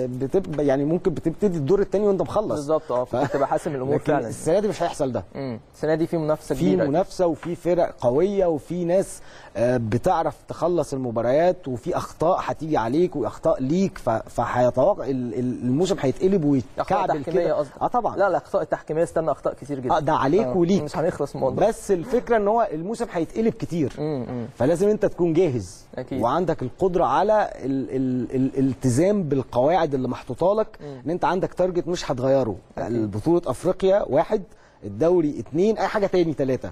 بتبقى يعني ممكن بتبتدي الدور الثاني وانت مخلص بالظبط، اه بتبقى حاسم الامور فعلا. السنه دي مش هيحصل ده، امم السنه دي في منافسه كبيره، في منافسه وفي فرق قويه وفي ناس بتعرف تخلص المباريات، وفي اخطاء هتيجي عليك واخطاء ليك، فهيتوقع الموسم هيتقلب ويتكعبل كده. اه طبعا، لا لا اخطاء التحكيميه استنى اخطاء كتير جدا، اه ده عليك آه. وليك مش هنخلص الموضوع، بس الفكره ان هو الموسم هيتقلب كتير، مم. فلازم انت تكون جاهز أكيد. وعندك القدره على ال ال ال الالتزام بالقواعد اللي محطوطه لك، ان انت عندك تارجت مش هتغيره، البطوله افريقيا واحد، الدوري اتنين، اي حاجه تاني تلاته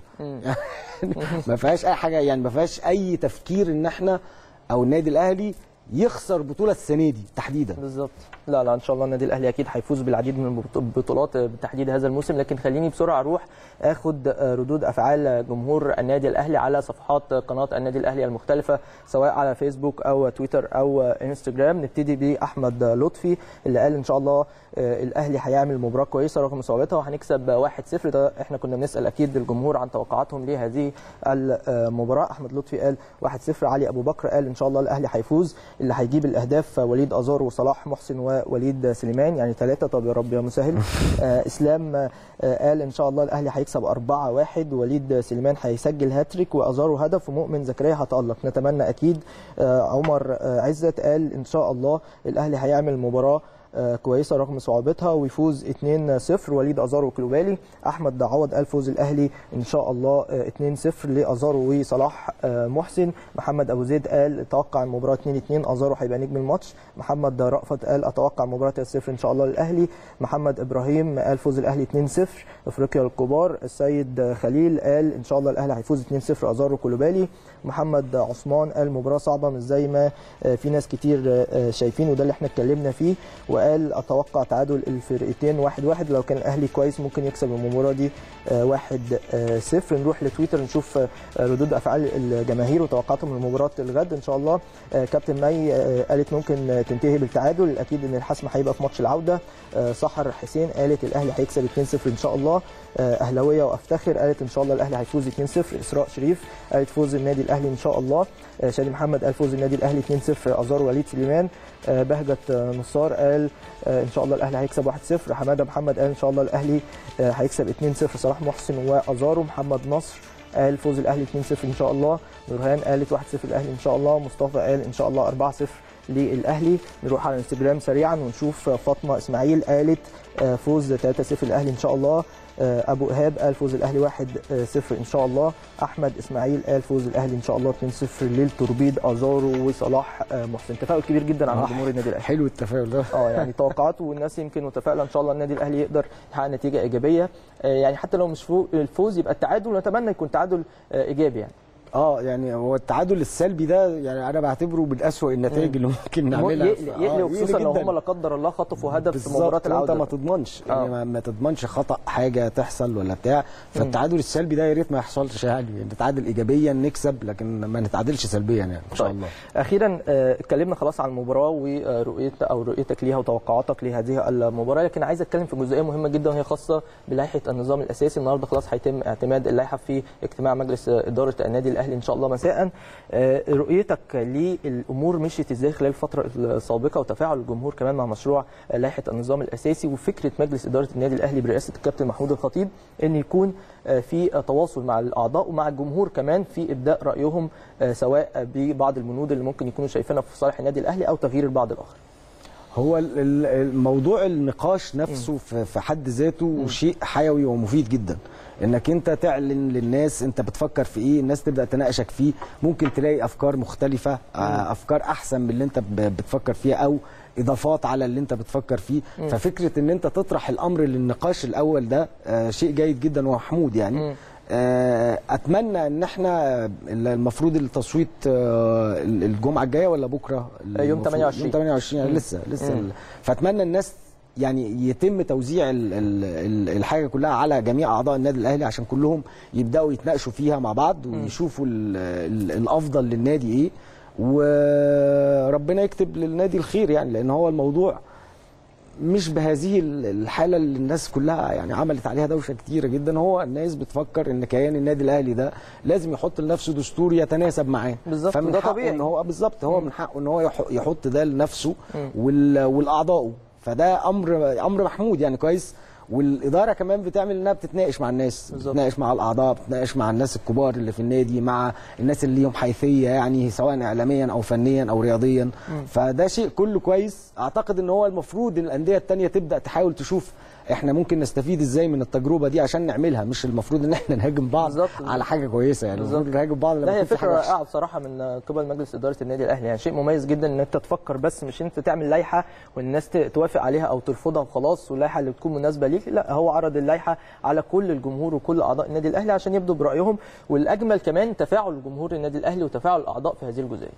ما فيهاش اي حاجه، يعني ما فيهاش اي تفكير ان احنا او النادي الاهلي يخسر بطوله السنه دي تحديدا بالظبط. لا لا ان شاء الله النادي الاهلي اكيد هيفوز بالعديد من البطولات بالتحديد هذا الموسم، لكن خليني بسرعه اروح اخد ردود افعال جمهور النادي الاهلي على صفحات قناه النادي الاهلي المختلفه سواء على فيسبوك او تويتر او انستجرام. نبتدي باحمد لطفي اللي قال ان شاء الله الاهلي هيعمل مباراه كويسه رغم صعوبتها وهنكسب واحد صفر. ده احنا كنا بنسال اكيد الجمهور عن توقعاتهم لهذه المباراه. احمد لطفي قال واحد صفر. علي ابو بكر قال ان شاء الله الاهلي هيفوز، اللي هيجيب الاهداف وليد ازارو وصلاح محسن ووليد سليمان يعني ثلاثه. طب يا رب يا مسهل. آه اسلام آه قال ان شاء الله الاهلي هيكسب أربعة واحد، وليد سليمان هيسجل هاتريك وازارو هدف ومؤمن زكريا هتالق، نتمنى اكيد. آه عمر آه عزت قال ان شاء الله الاهلي هيعمل مباراه كويسه رغم صعوبتها ويفوز اتنين صفر، وليد ازارو وكلوبالي. احمد عوض قال فوز الاهلي ان شاء الله اتنين صفر لازارو وصلاح محسن. محمد ابو زيد قال اتوقع مباراه اتنين اتنين، ازارو هيبقى نجم الماتش. محمد رأفت قال اتوقع مباراه صفر ان شاء الله للاهلي. محمد ابراهيم قال فوز الاهلي اتنين صفر افريقيا الكبار. السيد خليل قال ان شاء الله الاهلي هيفوز اتنين صفر ازارو وكلوبالي. محمد عثمان قال مباراه صعبه مش زي ما في ناس كتير شايفين وده اللي احنا اتكلمنا فيه، قال اتوقع تعادل الفرقتين واحد واحد، لو كان الاهلي كويس ممكن يكسب المباراه دي واحد صفر. نروح لتويتر نشوف ردود افعال الجماهير وتوقعاتهم لمباراه الغد. ان شاء الله كابتن مي قالت ممكن تنتهي بالتعادل، اكيد ان الحسم هيبقى في ماتش العوده. سحر حسين قالت الاهلي هيكسب اتنين صفر ان شاء الله. اهلاويه وافتخر قالت ان شاء الله الاهلي هيفوز اتنين صفر. اسراء شريف قالت فوز النادي الاهلي ان شاء الله. شادي محمد قال فوز النادي الاهلي اتنين صفر ازار وليد سليمان. بهجت نصار قال ان شاء الله الاهلي هيكسب واحد صفر. حماده محمد قال ان شاء الله الاهلي هيكسب اتنين صفر صلاح محسن وازارو. محمد نصر قال فوز الاهلي اتنين صفر ان شاء الله. نورهان قالت واحد صفر الاهلي ان شاء الله. مصطفى قال ان شاء الله أربعة صفر للاهلي. نروح على الانستجرام سريعا ونشوف. فاطمه اسماعيل قالت فوز ثلاثة صفر الاهلي ان شاء الله. ابو ايهاب قال فوز الاهلي واحد صفر ان شاء الله. احمد اسماعيل قال فوز الاهلي ان شاء الله اتنين صفر للتربيد ازارو وصلاح محسن. تفاؤل كبير جدا عند جمهور النادي الاهلي، حلو التفاؤل ده اه يعني توقعاته والناس يمكن متفائله ان شاء الله النادي الاهلي يقدر يحقق نتيجه ايجابيه، يعني حتى لو مش الفوز يبقى التعادل، ونتمنى يكون تعادل ايجابي يعني. اه يعني هو التعادل السلبي ده يعني انا بعتبره من اسوء النتائج مم. اللي ممكن نعملها، يقلق خصوصا لو هم لا قدر الله خطفوا هدف في مباراه العوده، انت ما تضمنش آه. يعني ما تضمنش خطا حاجه تحصل ولا بتاع، فالتعادل السلبي ده يا ريت ما يحصلش، يعني نتعادل ايجابيا نكسب لكن ما نتعادلش سلبيا يعني ان شاء الله. اخيرا اتكلمنا خلاص عن المباراه ورؤيه او رؤيتك ليها وتوقعاتك لهذه المباراه، لكن عايز اتكلم في جزئيه مهمه جدا وهي خاصه بلائحه النظام الاساسي. النهارده خلاص هيتم اعتماد اللائحه في اجتماع مجلس اداره النادي الاهلي ان شاء الله مساء. رؤيتك للامور مشيت ازاي خلال الفتره السابقه وتفاعل الجمهور كمان مع مشروع لائحه النظام الاساسي وفكره مجلس اداره النادي الاهلي برئاسه الكابتن محمود الخطيب ان يكون في تواصل مع الاعضاء ومع الجمهور كمان في ابداء رايهم سواء ببعض البنود اللي ممكن يكونوا شايفينها في صالح النادي الاهلي او تغيير البعض الاخر؟ هو الموضوع النقاش نفسه في حد ذاته شيء حيوي ومفيد جدا، انك انت تعلن للناس انت بتفكر في ايه، الناس تبدا تناقشك فيه، ممكن تلاقي افكار مختلفه، افكار احسن من اللي انت بتفكر فيها او اضافات على اللي انت بتفكر فيه. مم. ففكره ان انت تطرح الامر للنقاش الاول ده آه شيء جيد جدا ومحمود يعني. آه اتمنى ان احنا المفروض التصويت آه الجمعه الجايه ولا بكره يوم ثمانية وعشرين يوم ثمانية وعشرين يعني لسه لسه مم. فاتمنى الناس يعني يتم توزيع ال ال الحاجه كلها على جميع اعضاء النادي الاهلي عشان كلهم يبداوا يتناقشوا فيها مع بعض ويشوفوا ال ال الافضل للنادي ايه، وربنا يكتب للنادي الخير يعني، لان هو الموضوع مش بهذه الحاله اللي الناس كلها يعني عملت عليها دوشه كتيره جدا. هو الناس بتفكر ان كيان النادي الاهلي ده لازم يحط لنفسه دستور يتناسب معاه، بالظبط ده طبيعي ان هو بالظبط هو من حقه ان هو يحط ده لنفسه والاعضائه، فده امر امر محمود يعني كويس. والاداره كمان بتعمل انها بتتناقش مع الناس، بتتناقش مع الاعضاء، بتتناقش مع الناس الكبار اللي في النادي، مع الناس اللي ليهم حيثيه يعني سواء اعلاميا او فنيا او رياضيا. م. فده شيء كله كويس. اعتقد ان هو المفروض ان الانديه الثانيه تبدا تحاول تشوف احنا ممكن نستفيد ازاي من التجربه دي عشان نعملها، مش المفروض ان احنا نهاجم بعض بالزبط. على حاجه كويسه يعني، المفروض نهاجم بعض. لا هي فكره رائعه بصراحه من قبل مجلس اداره النادي الاهلي، يعني شيء مميز جدا ان انت تفكر، بس مش انت تعمل لائحه والناس توافق عليها او ترفضها وخلاص واللائحه اللي تكون مناسبه ليك، لا هو عرض اللائحه على كل الجمهور وكل اعضاء النادي الاهلي عشان يبدوا برايهم، والاجمل كمان تفاعل جمهور النادي الاهلي وتفاعل الاعضاء في هذه الجزئيه.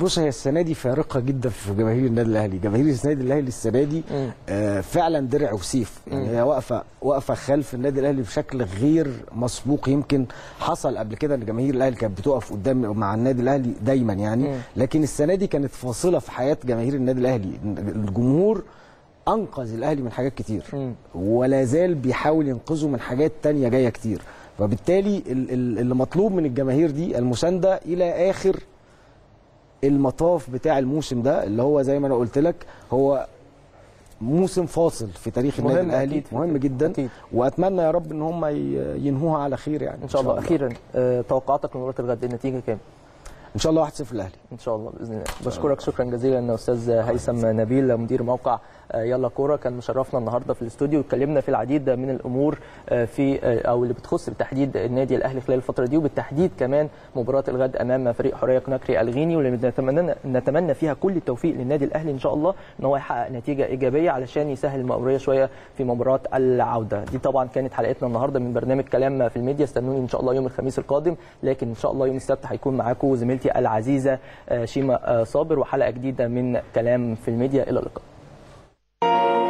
بص هي السنه دي فارقه جدا في جماهير النادي الاهلي، جماهير النادي الاهلي السنه دي آه فعلا درع وسيف يعني، هي واقفه واقفه خلف النادي الاهلي بشكل غير مسبوق. يمكن حصل قبل كده ان جماهير الاهلي كانت بتقف قدام مع النادي الاهلي دايما يعني، مم. لكن السنه دي كانت فاصله في حياه جماهير النادي الاهلي. الجمهور انقذ الاهلي من حاجات كتير، مم. ولا زال بيحاول ينقذه من حاجات تانية جايه كتير، فبالتالي اللي مطلوب من الجماهير دي المسانده الى اخر المطاف بتاع الموسم ده، اللي هو زي ما انا قلت لك هو موسم فاصل في تاريخ النادي الاهلي، مهم جدا أكيد. واتمنى يا رب ان هم ينهوها على خير يعني ان شاء الله. اخيرا أه، توقعاتك لمباراه الغد النتيجه كام؟ ان شاء الله واحد صفر الاهلي ان شاء الله باذن الله. بشكرك شكرا جزيلا استاذ هيثم نبيل مدير موقع يلا كورة، كان مشرفنا النهارده في الاستوديو واتكلمنا في العديد من الامور في او اللي بتخص بتحديد النادي الاهلي خلال الفتره دي، وبالتحديد كمان مباراه الغد امام فريق حوريه كوناكري الغيني، واللي نتمنى نتمنى فيها كل التوفيق للنادي الاهلي ان شاء الله ان هو يحقق نتيجه ايجابيه علشان يسهل المأموريه شويه في مباراه العوده. دي طبعا كانت حلقتنا النهارده من برنامج كلام في الميديا، استنوني ان شاء الله يوم الخميس القادم، لكن ان شاء الله يوم السبت هيكون معاكم زميلتي العزيزه شيماء صابر وحلقه جديده من كلام في الميديا. الى اللقاء. Thank you.